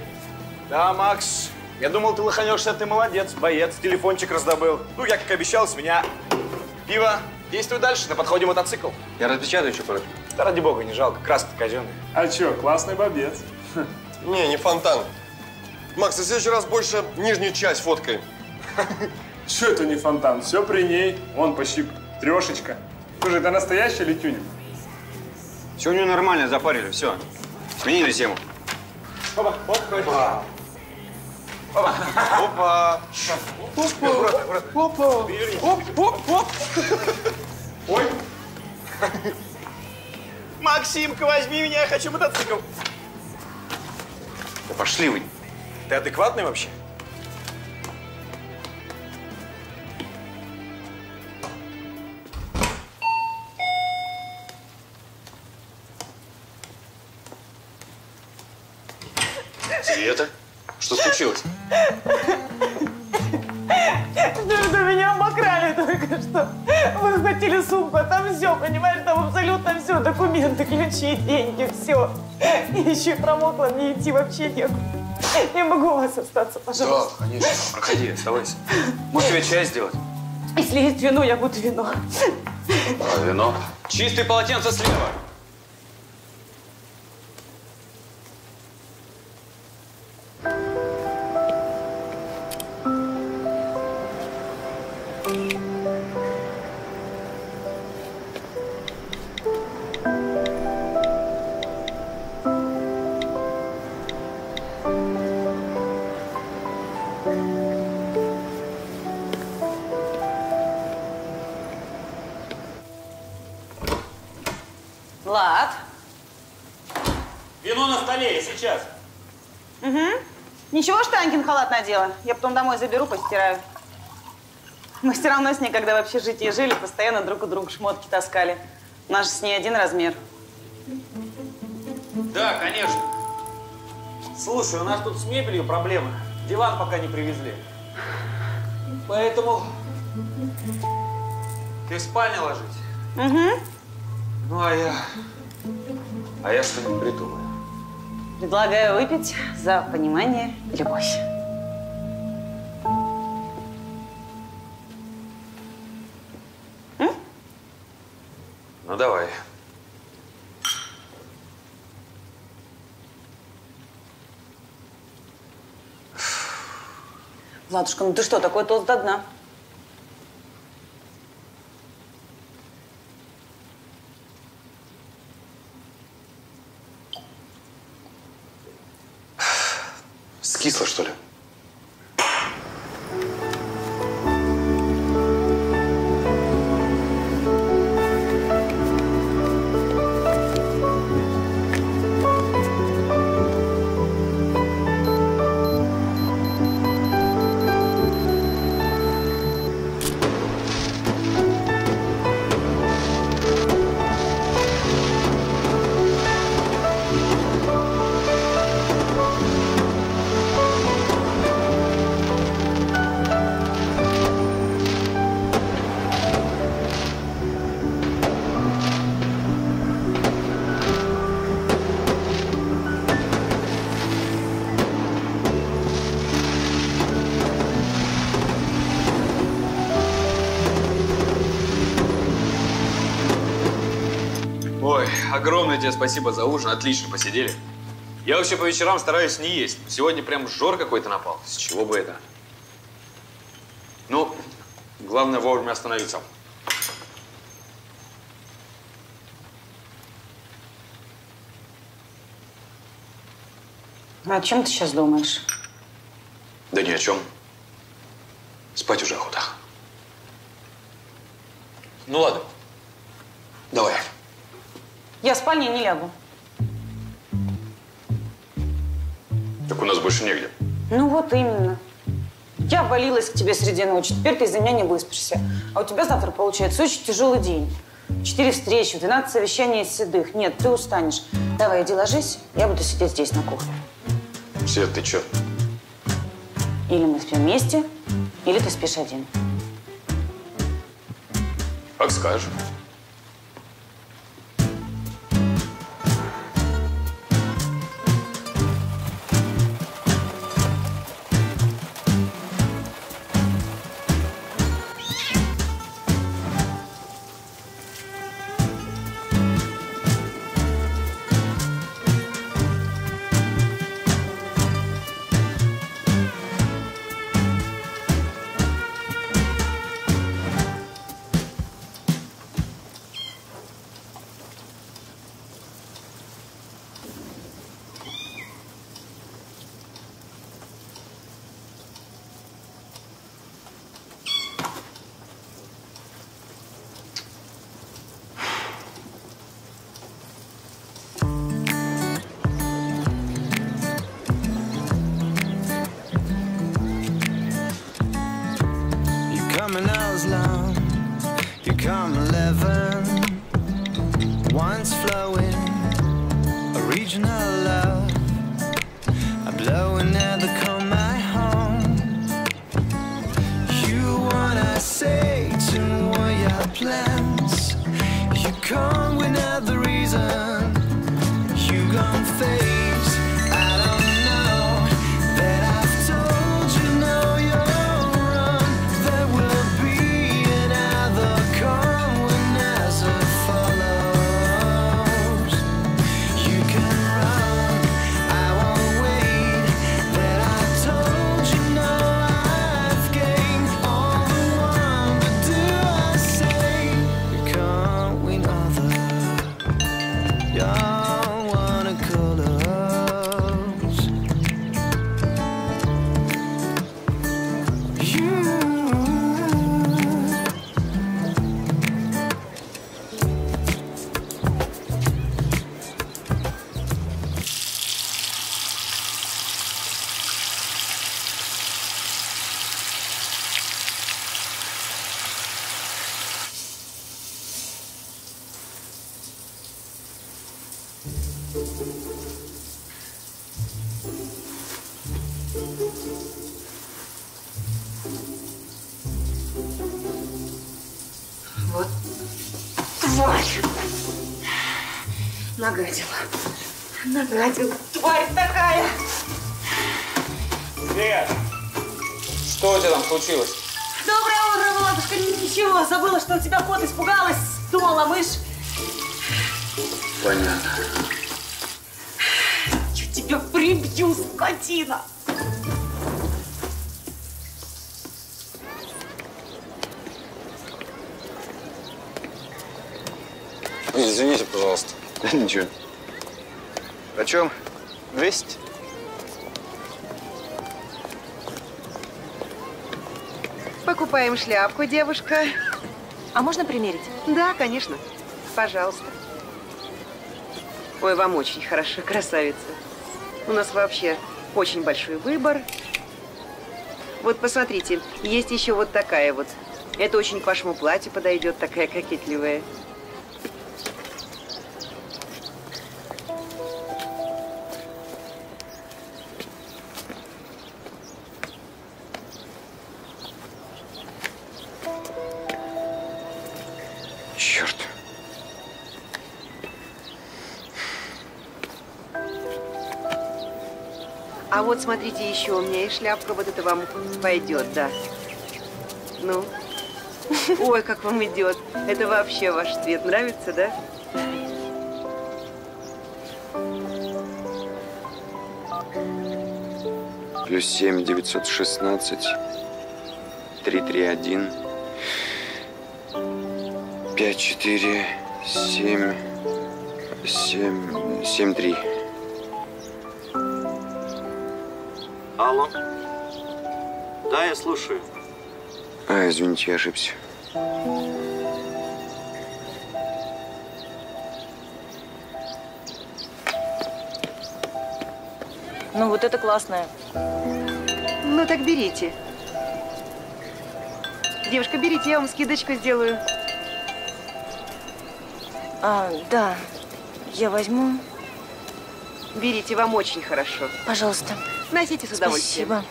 Да, Макс. Я думал, ты лоханешься, ты молодец, боец, телефончик раздобыл. Ну, я, как обещал, с меня пиво. Действуй дальше, на подходе мотоцикл. Я распечатаю еще парочку. Да ради бога, не жалко, краска-то казенная. А че, классный бобец. Не, не фонтан. Макс, в следующий раз больше нижнюю часть фоткай. Че это не фонтан? Все при ней. Вон почти трешечка. Слушай, это настоящий или тюнинг? Все у нее нормально, запарили, все. Сменили тему. Опа, опа. Опа! Опа! Опа! Опа! Ой! Максимка, возьми меня, я хочу мотоцикл! Да пошли вы! Ты адекватный вообще? Света? Что случилось? Что меня обокрали только что. Вы захватили сумку, а там все, понимаешь, там абсолютно все. Документы, ключи, деньги, все. И еще и промокла, мне идти вообще некуда. Я могу у вас остаться, пожалуйста? Да, конечно. Проходи, оставайся. Может, тебе чай сделать? Если есть вино, я буду вино. А вино? Чистые полотенца слева. Ничего, что Анькин халат надела? Я потом домой заберу, постираю. Мы все равно с ней, когда в общежитии жили, постоянно друг у друга шмотки таскали. Наш с ней один размер. Да, конечно. Слушай, у нас тут с мебелью проблемы. Диван пока не привезли. Поэтому Ты в спальне ложись. Угу. Ну, а я что-нибудь придумаю. Предлагаю выпить за понимание и любовь. Ну, давай. Владушка, ну ты что, такой тост до дна? Скисло, что ли? Огромное тебе спасибо за ужин. Отлично посидели. Я вообще по вечерам стараюсь не есть. Сегодня прям жор какой-то напал. С чего бы это? Ну, главное вовремя остановиться. А о чем ты сейчас думаешь? Да ни о чем. Спать уже охота. Ну ладно. Давай. Я в спальне не лягу. Так у нас больше негде. Ну вот именно. Я ввалилась к тебе среди ночи, теперь ты из-за меня не выспишься. А у тебя завтра получается очень тяжелый день. 4 встречи, 12 совещаний из седых. Нет, ты устанешь. Давай, иди ложись, я буду сидеть здесь на кухне. Свет, ты чё? Или мы спим вместе, или ты спишь один. Как скажешь. I don't wanna call her. тварь. Нагадила. Нагадила. Тварь такая. Свет, что у тебя там случилось? Доброе утро, Владушка. Ничего, забыла, что у тебя кот, испугалась. Думала, мышь. Понятно. Я тебя прибью, скотина. Извините, пожалуйста. Ничего. О чем? 200? Покупаем шляпку, девушка. А можно примерить? Да, конечно. Пожалуйста. Ой, вам очень хорошо, красавица. У нас вообще очень большой выбор. Вот посмотрите, есть еще вот такая вот. Это очень к вашему платью подойдет, такая кокетливая. Вот, смотрите, еще у меня и шляпка, вот это вам пойдет, да. Ну, ой, как вам идет. Это вообще ваш цвет. Нравится, да? Плюс 7 916 331 5 4 7 7 7 3. Алло. Да, я слушаю. А, извините, я ошибся. Ну, вот это классное. Ну, так берите. Девушка, берите, я вам скидочку сделаю. А, да, я возьму. Берите, вам очень хорошо. Пожалуйста. Носите с удовольствием. Спасибо.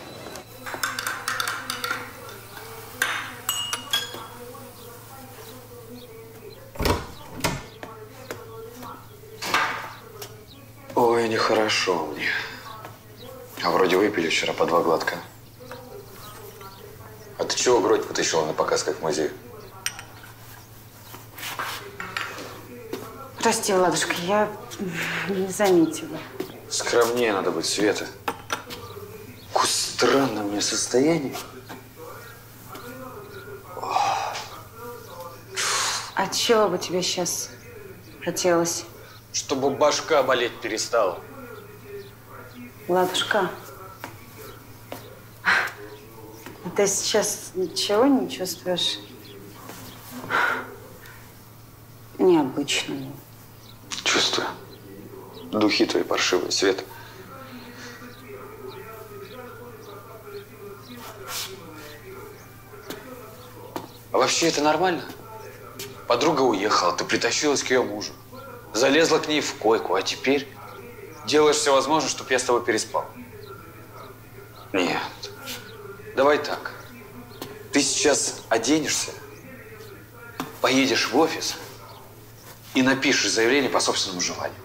Ой, нехорошо мне. А вроде выпили вчера по 2 глотка. А ты чего грудь потащила на показ, как в музее? Прости, Владушка, я не заметила. Скромнее надо быть, Света. Странное у меня состояние. А чего бы тебе сейчас хотелось? Чтобы башка болеть перестала. Ладушка, ты сейчас ничего не чувствуешь? Необычного. Чувствую. Духи твои паршивые, Свет. А вообще это нормально? Подруга уехала, ты притащилась к ее мужу. Залезла к ней в койку, а теперь делаешь все возможное, чтобы я с тобой переспал. Нет. Давай так. Ты сейчас оденешься, поедешь в офис и напишешь заявление по собственному желанию.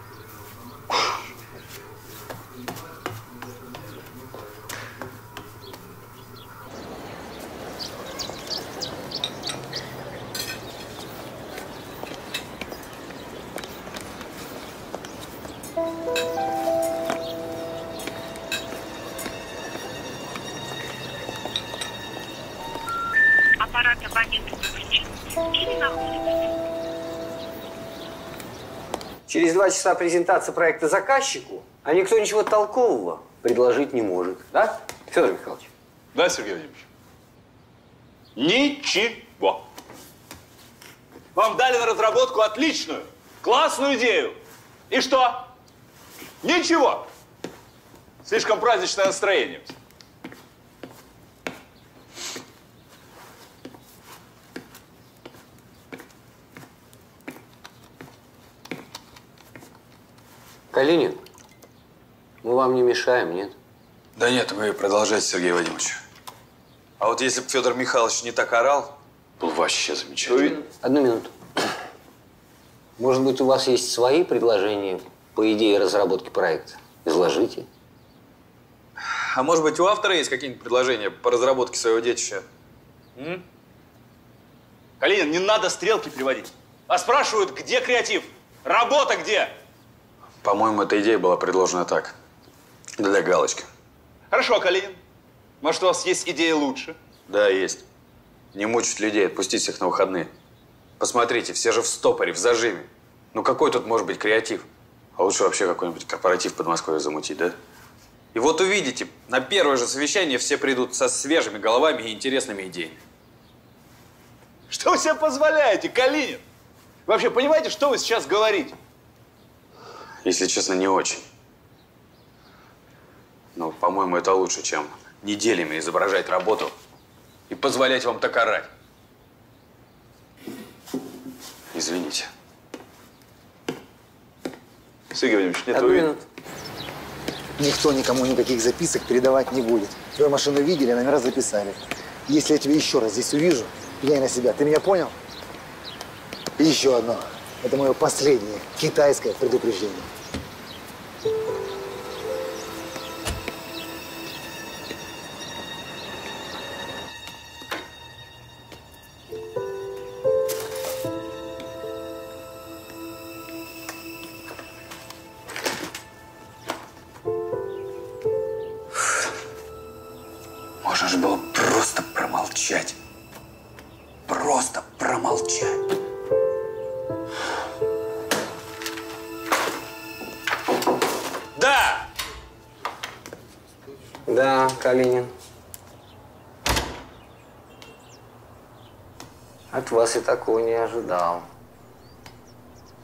Через 2 часа презентация проекта заказчику, а никто ничего толкового предложить не может. Да, Федор Михайлович? Да, Сергей Вадимович. Ничего. Вам дали на разработку отличную, классную идею. И что? Ничего. Слишком праздничное настроение. Калинин, мы вам не мешаем, нет? Да нет, вы продолжайте, Сергей Вадимович. А вот если бы Федор Михайлович не так орал, был вообще замечательный. Одну минуту. Может быть, у вас есть свои предложения по идее разработки проекта? Изложите. А может быть, у автора есть какие-нибудь предложения по разработке своего детища? М? Калинин, не надо стрелки переводить. А спрашивают, где креатив? Работа где? По-моему, эта идея была предложена так. Для галочки. Хорошо, Калинин. Может, у вас есть идея лучше? Да, есть. Не мучить людей, отпустить их на выходные. Посмотрите, все же в стопоре, в зажиме. Ну какой тут может быть креатив? А лучше вообще какой-нибудь корпоратив в Подмосковье замутить, да? И вот увидите, на первое же совещание все придут со свежими головами и интересными идеями. Что вы себе позволяете, Калинин? Вы вообще понимаете, что вы сейчас говорите? Если честно, не очень. Но, по-моему, это лучше, чем неделями изображать работу и позволять вам так орать. Извините. Сергей Вадимович, нет времени. Никто никому никаких записок передавать не будет. Твою машину видели, номера записали. Если я тебя еще раз здесь увижу, пеняй на себя. Ты меня понял? И еще одно. Это мое последнее китайское предупреждение. Можно же было просто промолчать. Просто промолчать. Да! Да, Калинин. От вас я такого не ожидал.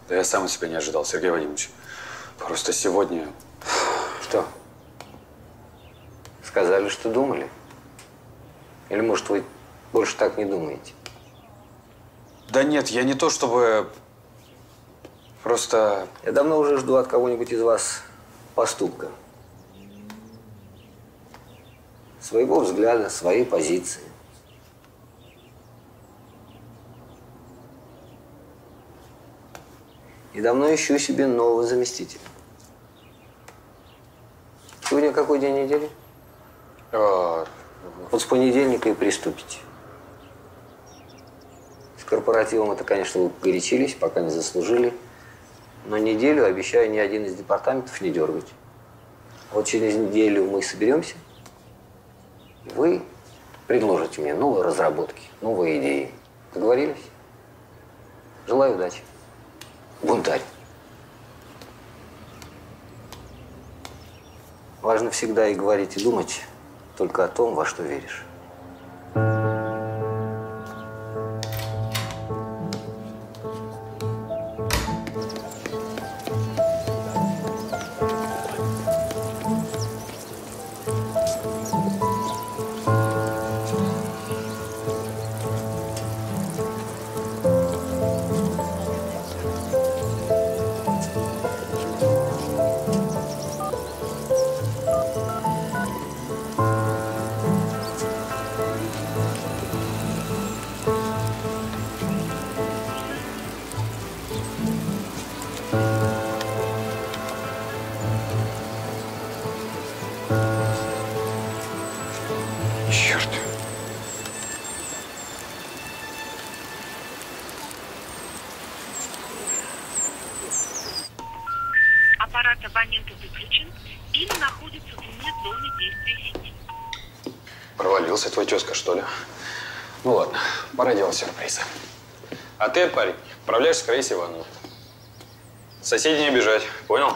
Да я сам себя не ожидал, Сергей Вадимович. Просто сегодня… Что? Сказали, что думали? Или, может, вы больше так не думаете? Да нет, я не то чтобы… Просто… Я давно уже жду от кого-нибудь из вас поступка. Своего взгляда, своей позиции. И давно ищу себе нового заместителя. Сегодня какой день недели? Вот с понедельника и приступите. С корпоративом это, конечно, вы горячились, пока не заслужили. Но неделю, обещаю, ни один из департаментов не дергать. Вот через неделю мы соберемся, и вы предложите мне новые разработки, новые идеи. Договорились? Желаю удачи. Бунтарь. Важно всегда и говорить, и думать только о том, во что веришь. Твой тезка, что ли? Ну ладно, пора делать сюрпризы. А ты, парень, отправляешься к Раисе Ивановне. Соседей не обижать, понял?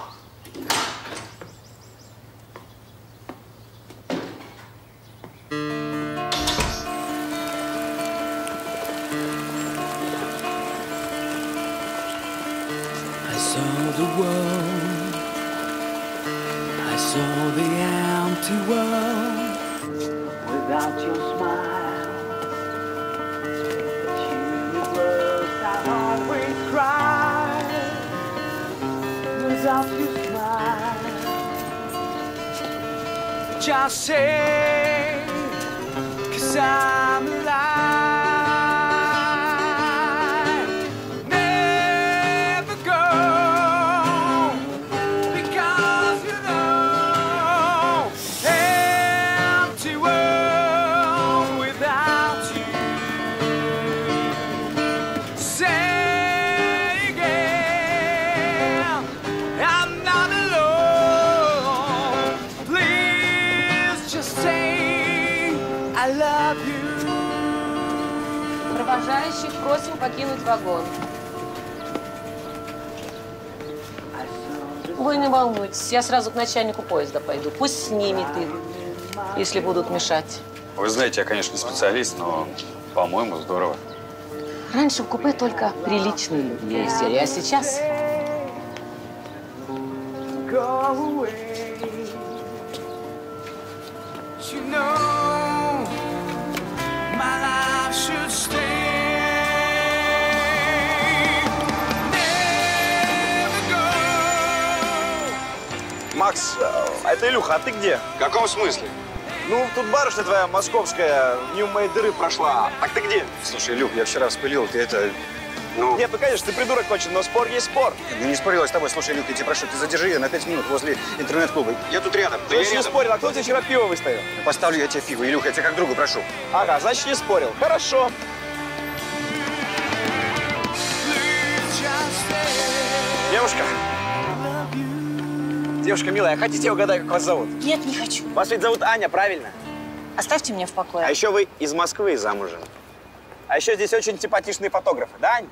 Never Провожающих просим покинуть вагон. Вы не волнуйтесь, я сразу к начальнику поезда пойду. Пусть снимет их, если будут мешать. Вы знаете, я, конечно, не специалист, но, по-моему, здорово. Раньше в купе только приличные люди ездили, а сейчас… Макс, это Илюха, а ты где? В каком смысле? Ну, тут барышня твоя московская мимо моей дыры прошла. Так ты где? Слушай, Илюх, я вчера вспылил, ты это… Ну… Нет, ну, конечно, ты придурок кончен, но спор есть спор. Не спорил я с тобой. Слушай, Илюх, я тебя прошу, ты задержи ее на 5 минут возле интернет-клуба. Я тут рядом. Ты не спорил, а кто тебе вчера пиво выставил? Поставлю я тебе пиво, Илюх, я тебя как другу прошу. Ага, значит, не спорил. Хорошо. Девушка. Девушка милая, хотите я угадаю, как вас зовут? Нет, не хочу. Вас ведь зовут Аня, правильно? Оставьте меня в покое. А еще вы из Москвы и замужем. А еще здесь очень симпатичные фотографы, да, Ань?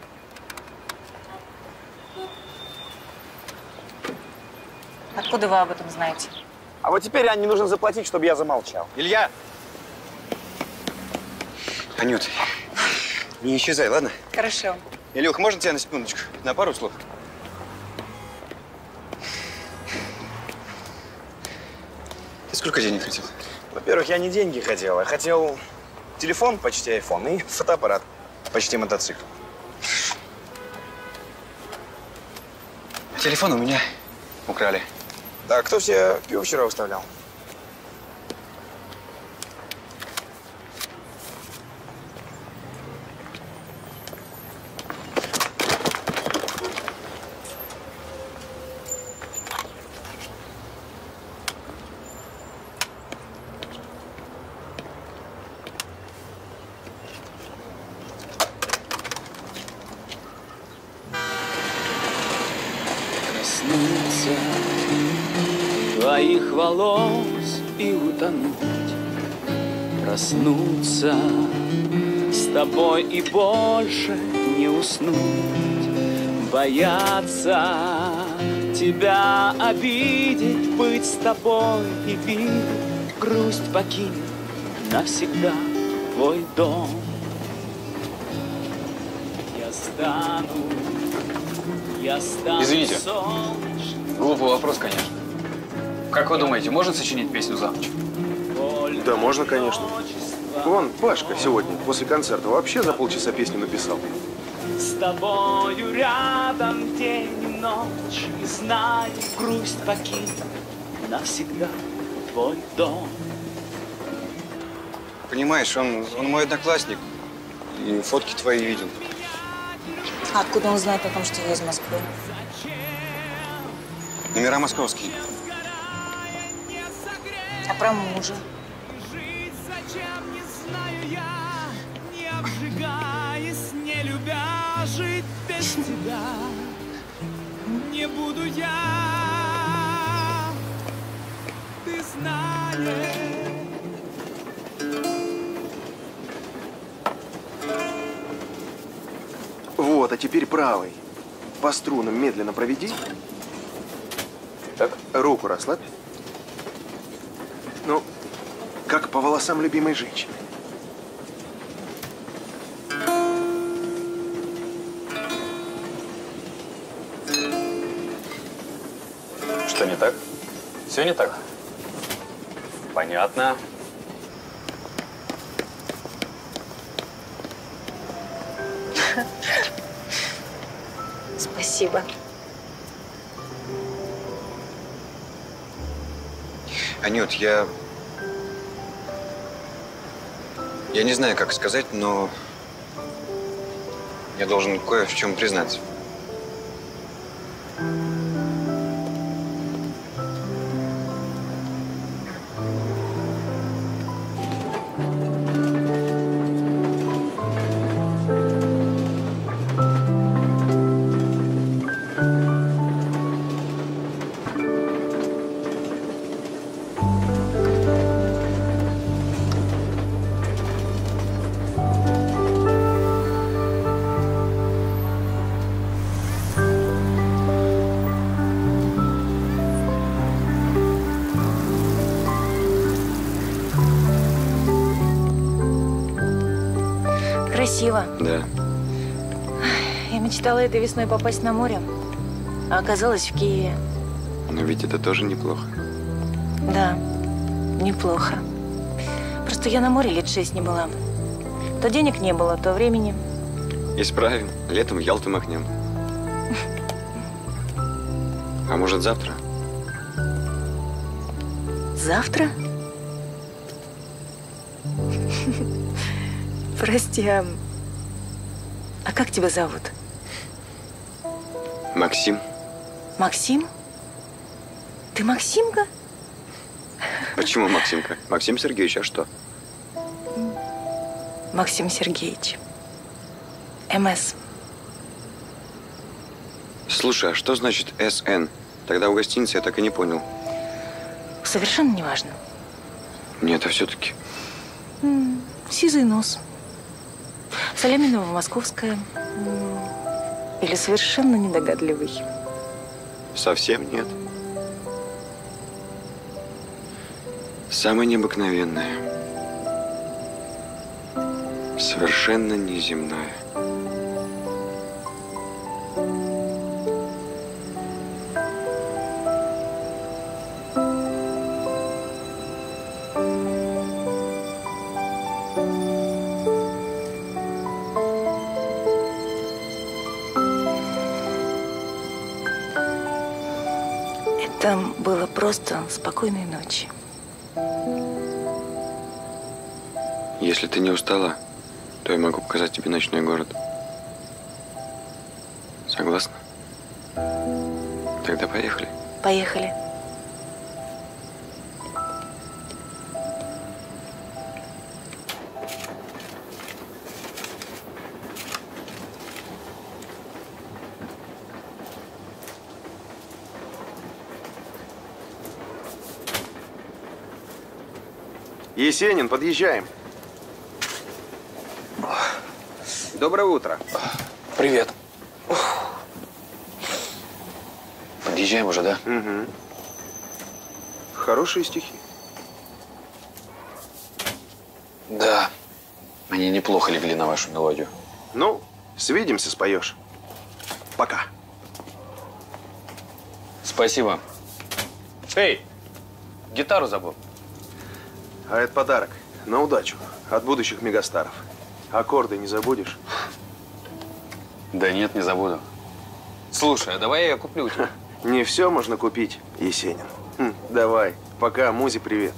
Откуда вы об этом знаете? А вот теперь Ане нужно заплатить, чтобы я замолчал. Илья! Анют, не исчезай, ладно? Хорошо. Илюх, можно тебя на секундочку? На пару слов? Сколько денег хотел? Во-первых, я не деньги хотел, а хотел телефон, почти айфон, и фотоаппарат, почти мотоцикл. Телефон у меня украли. Да, кто все пиво вчера выставлял? Волос и утонуть, проснуться с тобой и больше не уснуть, бояться тебя обидеть, быть с тобой и видеть, грусть покинет навсегда твой дом. Я стану Извините, глупый вопрос, конечно. Как вы думаете, можно сочинить песню за ночь? Да, можно, конечно. Вон, Пашка сегодня, после концерта, вообще за полчаса песню написал. С тобою рядом день и ночь, и знай, грусть покинет навсегда твой дом. Понимаешь, он мой одноклассник, и фотки твои видел. А откуда он знает о том, что я из Москвы? Номера московские. А про мужа? Вот, а теперь правый. По струнам медленно проведи. Так. Руку расслабь. Ну, как по волосам любимой женщины. Что не так? Все не так? Понятно. Спасибо. Анют, я не знаю, как сказать, но я должен кое в чем признаться. Красиво. Да. Я мечтала этой весной попасть на море, а оказалась в Киеве. Но ведь это тоже неплохо. Да, неплохо. Просто я на море лет 6 не была. То денег не было, то времени. Исправим. Летом Ялту махнем. А может, завтра? Завтра? Прости, а как тебя зовут? Максим. Максим? Ты Максимка? Почему Максимка? Максим Сергеевич, а что? Максим Сергеевич. МС. Слушай, а что значит СН? Тогда в гостинице я так и не понял. Совершенно не важно. Нет, а все-таки. Сизый нос. Соляминова, московская. Или совершенно недогадливый? Совсем нет. Самое необыкновенное. Совершенно неземное. Это было просто спокойной ночи. Если ты не устала, то я могу показать тебе ночной город. Согласна? Тогда поехали. Поехали. Есенин, подъезжаем. Доброе утро. Привет. Подъезжаем уже, да? Угу. Хорошие стихи. Да. Они неплохо легли на вашу мелодию. Ну, свидимся, споешь. Пока. Спасибо. Эй, гитару забыл. А это подарок. На удачу. От будущих мегастаров. Аккорды не забудешь? Да нет, не забуду. Слушай, а давай я ее куплю у тебя. Не все можно купить, Есенин. Давай. Пока, Музе привет.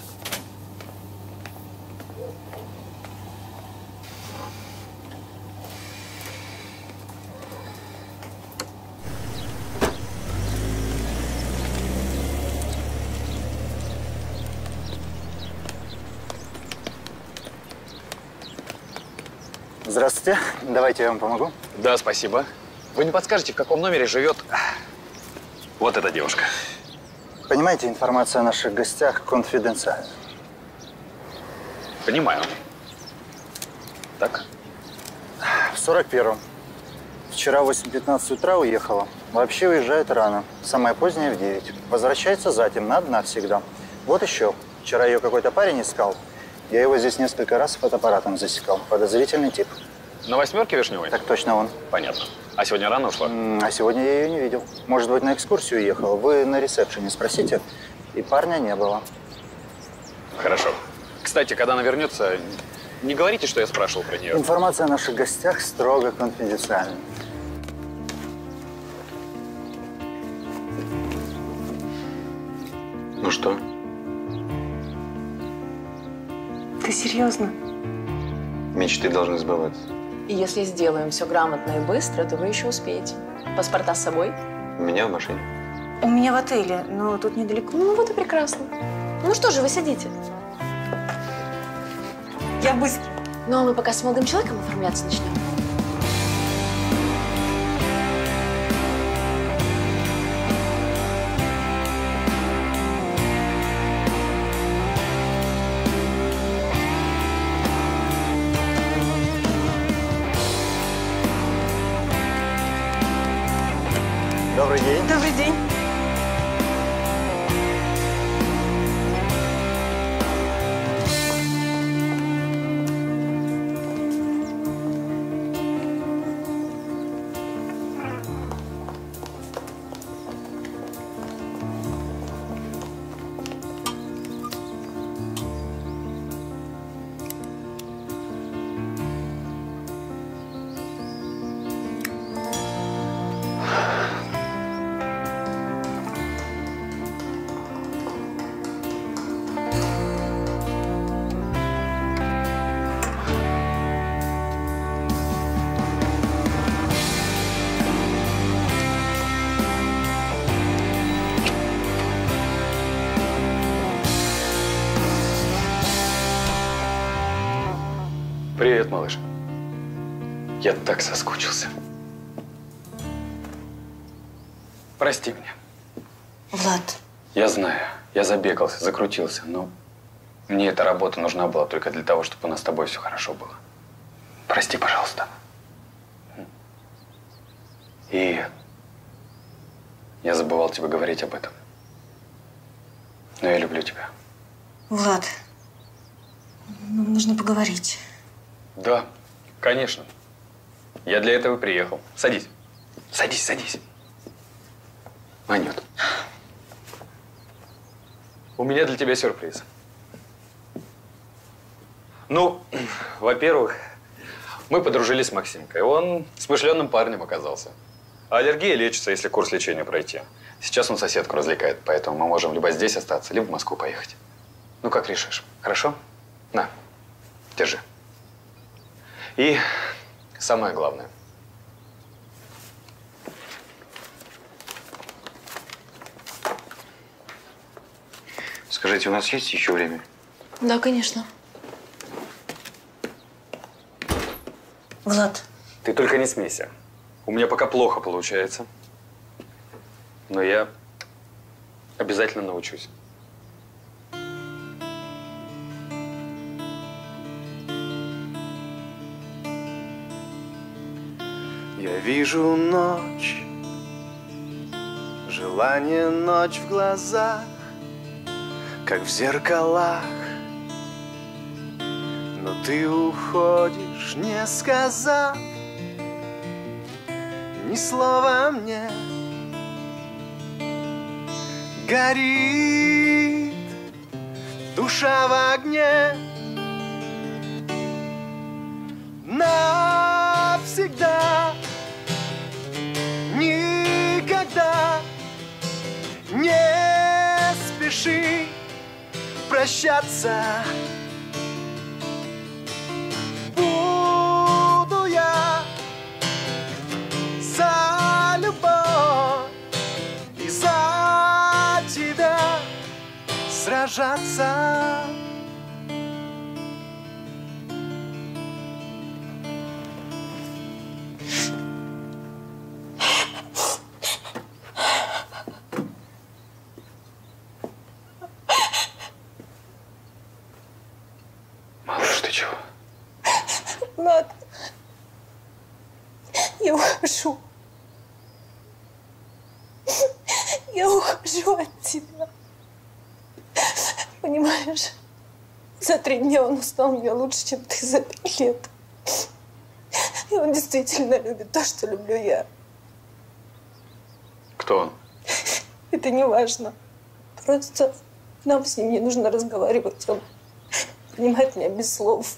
Здравствуйте. Давайте я вам помогу. Да, спасибо. Вы не подскажете, в каком номере живет вот эта девушка? Понимаете, информация о наших гостях конфиденциальна. Понимаю. Так? В 41-м. Вчера в 8:15 утра уехала. Вообще уезжает рано. Самое позднее в 9. Возвращается затем, на одна всегда. Вот еще. Вчера ее какой-то парень искал. Я его здесь несколько раз фотоаппаратом засекал. Подозрительный тип. На 8-ке Вишневой? Так точно он. Понятно. А сегодня рано ушла? А сегодня я ее не видел. Может быть, на экскурсию уехала. Вы на ресепшене спросите. И парня не было. Хорошо. Кстати, когда она вернется, не говорите, что я спрашивал про нее. Информация о наших гостях строго конфиденциальна. Ну что? Ты серьезно? Мечты должны сбываться. И если сделаем все грамотно и быстро, то вы еще успеете. Паспорта с собой? У меня в машине. У меня в отеле, но тут недалеко. Ну вот и прекрасно. Ну что же, вы сидите. Я быстро. Ну а мы пока с молодым человеком оформляться начнем. Привет, малыш. Я так соскучился. Прости меня. Влад. Я знаю, я забегался, закрутился, но мне эта работа нужна была только для того, чтобы у нас с тобой все хорошо было. Прости, пожалуйста. И я забывал тебе говорить об этом. Но я люблю тебя. Влад, нам нужно поговорить. Да, конечно. Я для этого приехал. Садись. Садись, садись. Анют, у меня для тебя сюрприз. Ну, во-первых, мы подружились с Максимкой. Он смышленым парнем оказался. А аллергия лечится, если курс лечения пройти. Сейчас он соседку развлекает, поэтому мы можем либо здесь остаться, либо в Москву поехать. Ну, как решишь. Хорошо? На, держи. И самое главное. Скажите, у нас есть еще время? Да, конечно. Влад. Ты только не смейся. У меня пока плохо получается. Но я обязательно научусь. Я вижу ночь, желание ночь в глазах, как в зеркалах. Но ты уходишь, не сказав ни слова мне. Горит душа в огне навсегда. Никогда не спеши прощаться. Буду я за любовь и за тебя сражаться. Я ухожу от тебя. Понимаешь, за 3 дня он узнал меня лучше, чем ты за 5 лет. И он действительно любит то, что люблю я. Кто он? Это не важно. Просто нам с ним не нужно разговаривать. Он понимает меня без слов.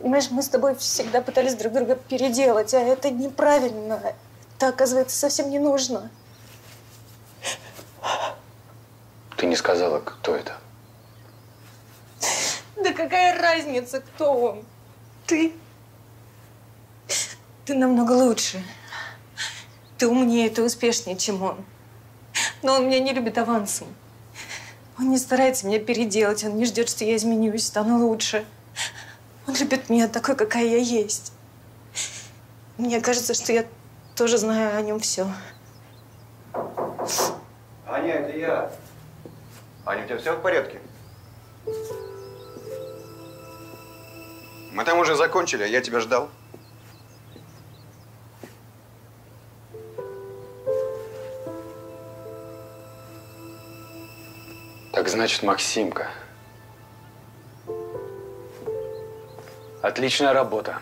Понимаешь, мы с тобой всегда пытались друг друга переделать, а это неправильно. Это, оказывается, совсем не нужно. Ты не сказала, кто это? Да какая разница, кто он? Ты? Ты намного лучше. Ты умнее, ты успешнее, чем он. Но он меня не любит авансом. Он не старается меня переделать, он не ждет, что я изменюсь, стану лучше. Он любит меня такой, какая я есть. Мне кажется, что я тоже знаю о нем все. Аня, это я. Аня, у тебя все в порядке? Мы там уже закончили, а я тебя ждал. Так значит, Максимка. Отличная работа.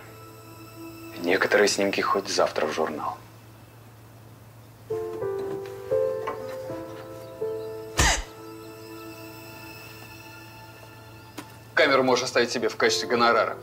Некоторые снимки хоть завтра в журнал. Камеру можешь оставить себе в качестве гонорара.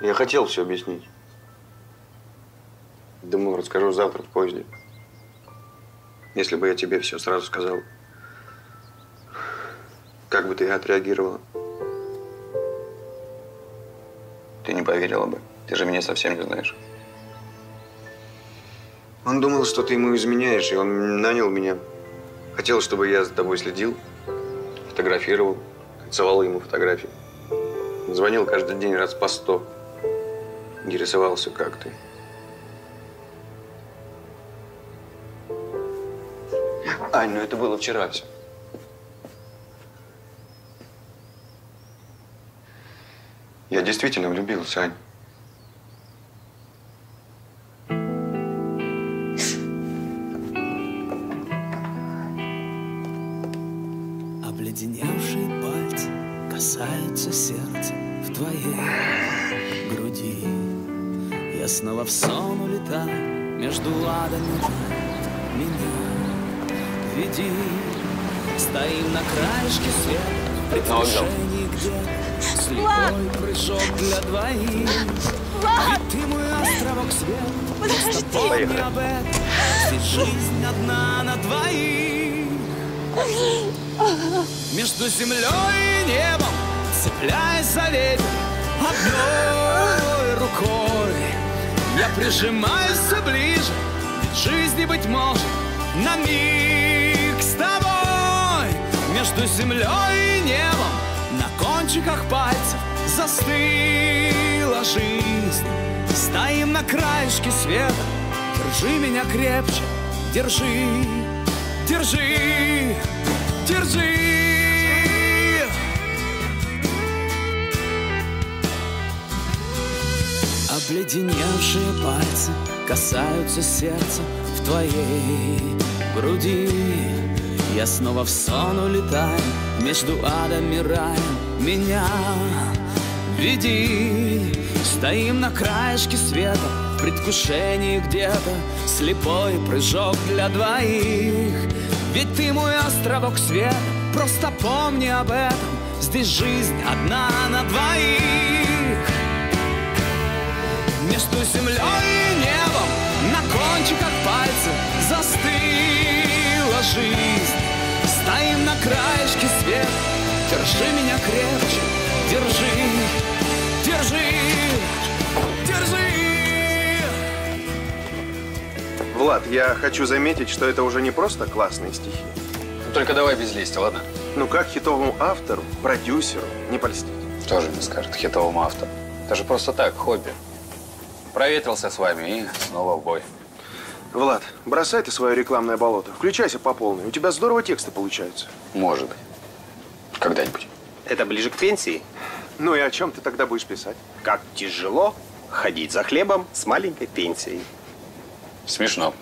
Я хотел все объяснить. Думал, расскажу завтра поздно. Если бы я тебе все сразу сказал, как бы ты отреагировала? поверила бы. Ты же меня совсем не знаешь. Он думал, что ты ему изменяешь, и он нанял меня. Хотел, чтобы я за тобой следил, фотографировал, рисовал ему фотографии. Звонил каждый день раз по 100. Интересовался, как ты. Ань, ну это было вчера все. Я действительно влюбился, Ань. Обледеневшие пальцы касаются сердца в твоей груди. Я снова в сон улетаю между ладами меня. Веди, стоим на краешке света в предвкушении где-то. Влад! Влад! Подожди! Между землей и небом, цепляясь за ветер, одной рукой я прижимаюсь все ближе, ведь жизни быть может на миг с тобой. Между землей и небом, на кончиках пальцев застыла жизнь. Стоим на краешке света, держи меня крепче, держи, держи, держи. Обледеневшие пальцы касаются сердца в твоей груди. Я снова в сон улетаю, между адом и раем меня веди. Стоим на краешке света, в предвкушении где-то, слепой прыжок для двоих. Ведь ты мой островок света, просто помни об этом, здесь жизнь одна на двоих. Между землей и небом, на кончиках пальцев застыла жизнь. Стоим на краешке света, держи меня крепче, держи, держи, держи. Влад, я хочу заметить, что это уже не просто классные стихи. Только давай без лести, ладно? Ну как хитовому автору, продюсеру не польстить? Тоже не скажет хитовому автору. Это же просто так, хобби. Проветрился с вами и снова в бой. Влад, бросай ты свое рекламное болото. Включайся по полной. У тебя здорово тексты получаются. Может быть. Когда-нибудь. Это ближе к пенсии? Ну и о чем ты тогда будешь писать? Как тяжело ходить за хлебом с маленькой пенсией. Смешно.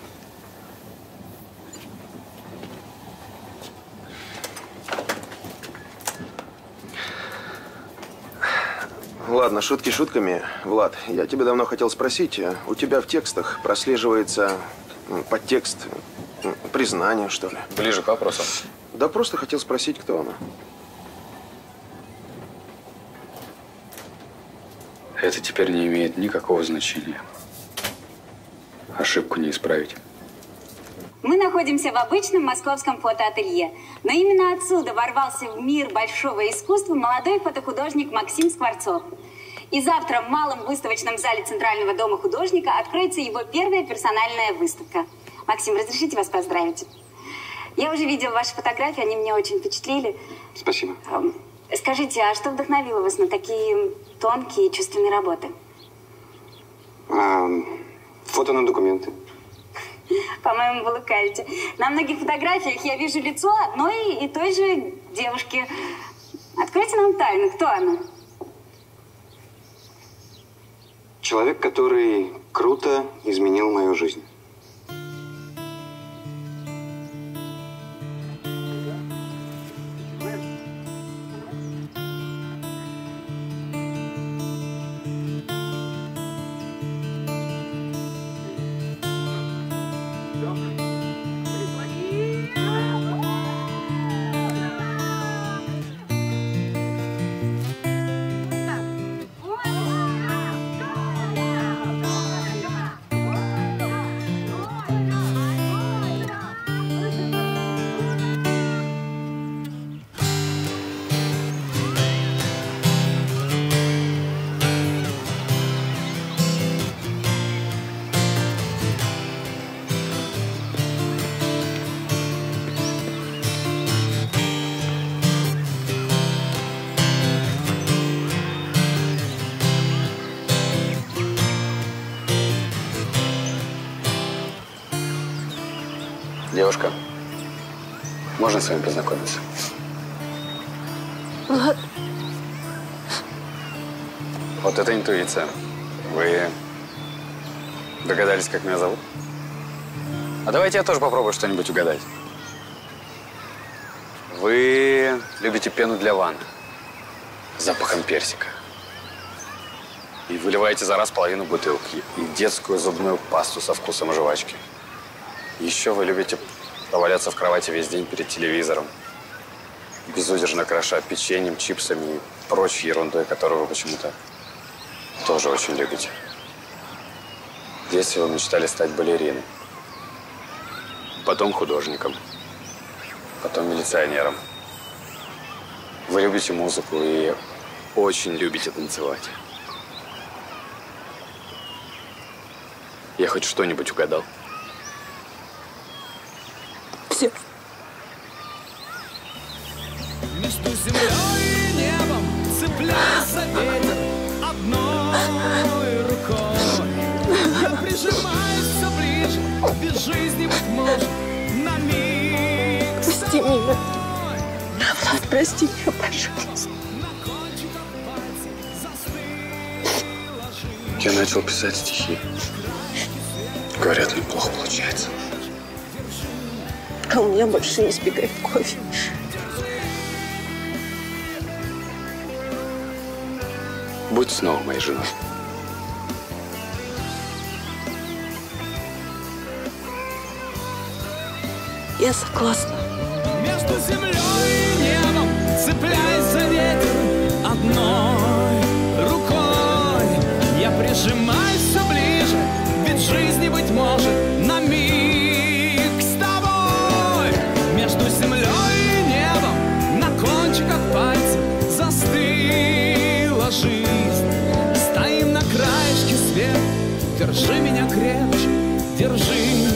Ладно, шутки шутками. Влад, я тебя давно хотел спросить. У тебя в текстах прослеживается подтекст признания, что ли? Ближе к вопросу. Да просто хотел спросить, кто она. Это теперь не имеет никакого значения. Ошибку не исправить. Мы находимся в обычном московском фотоателье. Но именно отсюда ворвался в мир большого искусства молодой фотохудожник Максим Скворцов. И завтра в малом выставочном зале Центрального дома художника откроется его первая персональная выставка. Максим, разрешите вас поздравить? Я уже видела ваши фотографии, они меня очень впечатлили. Спасибо. Скажите, а что вдохновило вас на такие тонкие чувственные работы? Фото на документы. По-моему, вы лукавите. На многих фотографиях я вижу лицо одной и той же девушки. Откройте нам тайну, кто она? Человек, который круто изменил мою жизнь. девушка. Можно с вами познакомиться? Влад. Вот это интуиция. Вы догадались, как меня зовут? А давайте я тоже попробую что-нибудь угадать. Вы любите пену для ванны с запахом персика. И выливаете за раз половину бутылки. И детскую зубную пасту со вкусом жвачки. Еще вы любите поваляться в кровати весь день перед телевизором. Безудержно кроша печеньем, чипсами и прочей ерундой, которую вы почему-то тоже очень любите. В детстве вы мечтали стать балериной. Потом художником. Потом милиционером. Вы любите музыку и очень любите танцевать. Я хоть что-нибудь угадал? Все. Между землей и небом цепляется ветер одной рукой. Я прижимаюсь все ближе, без жизни быть может, на миг с тобой. Влад, прости меня, пожалуйста. Я начал писать стихи. Говорят, неплохо получается. А у меня больше не сбегает кофе. Будь снова моей женой. Я согласна. Между землей и небом цепляясь за ветер одной рукой. Я прижимаюсь все ближе, ведь жизни быть может на миг с тобой. Между землей и небом на кончиках пальцев застыла жизнь. Стоим на краешке света, держи меня крепче, держи.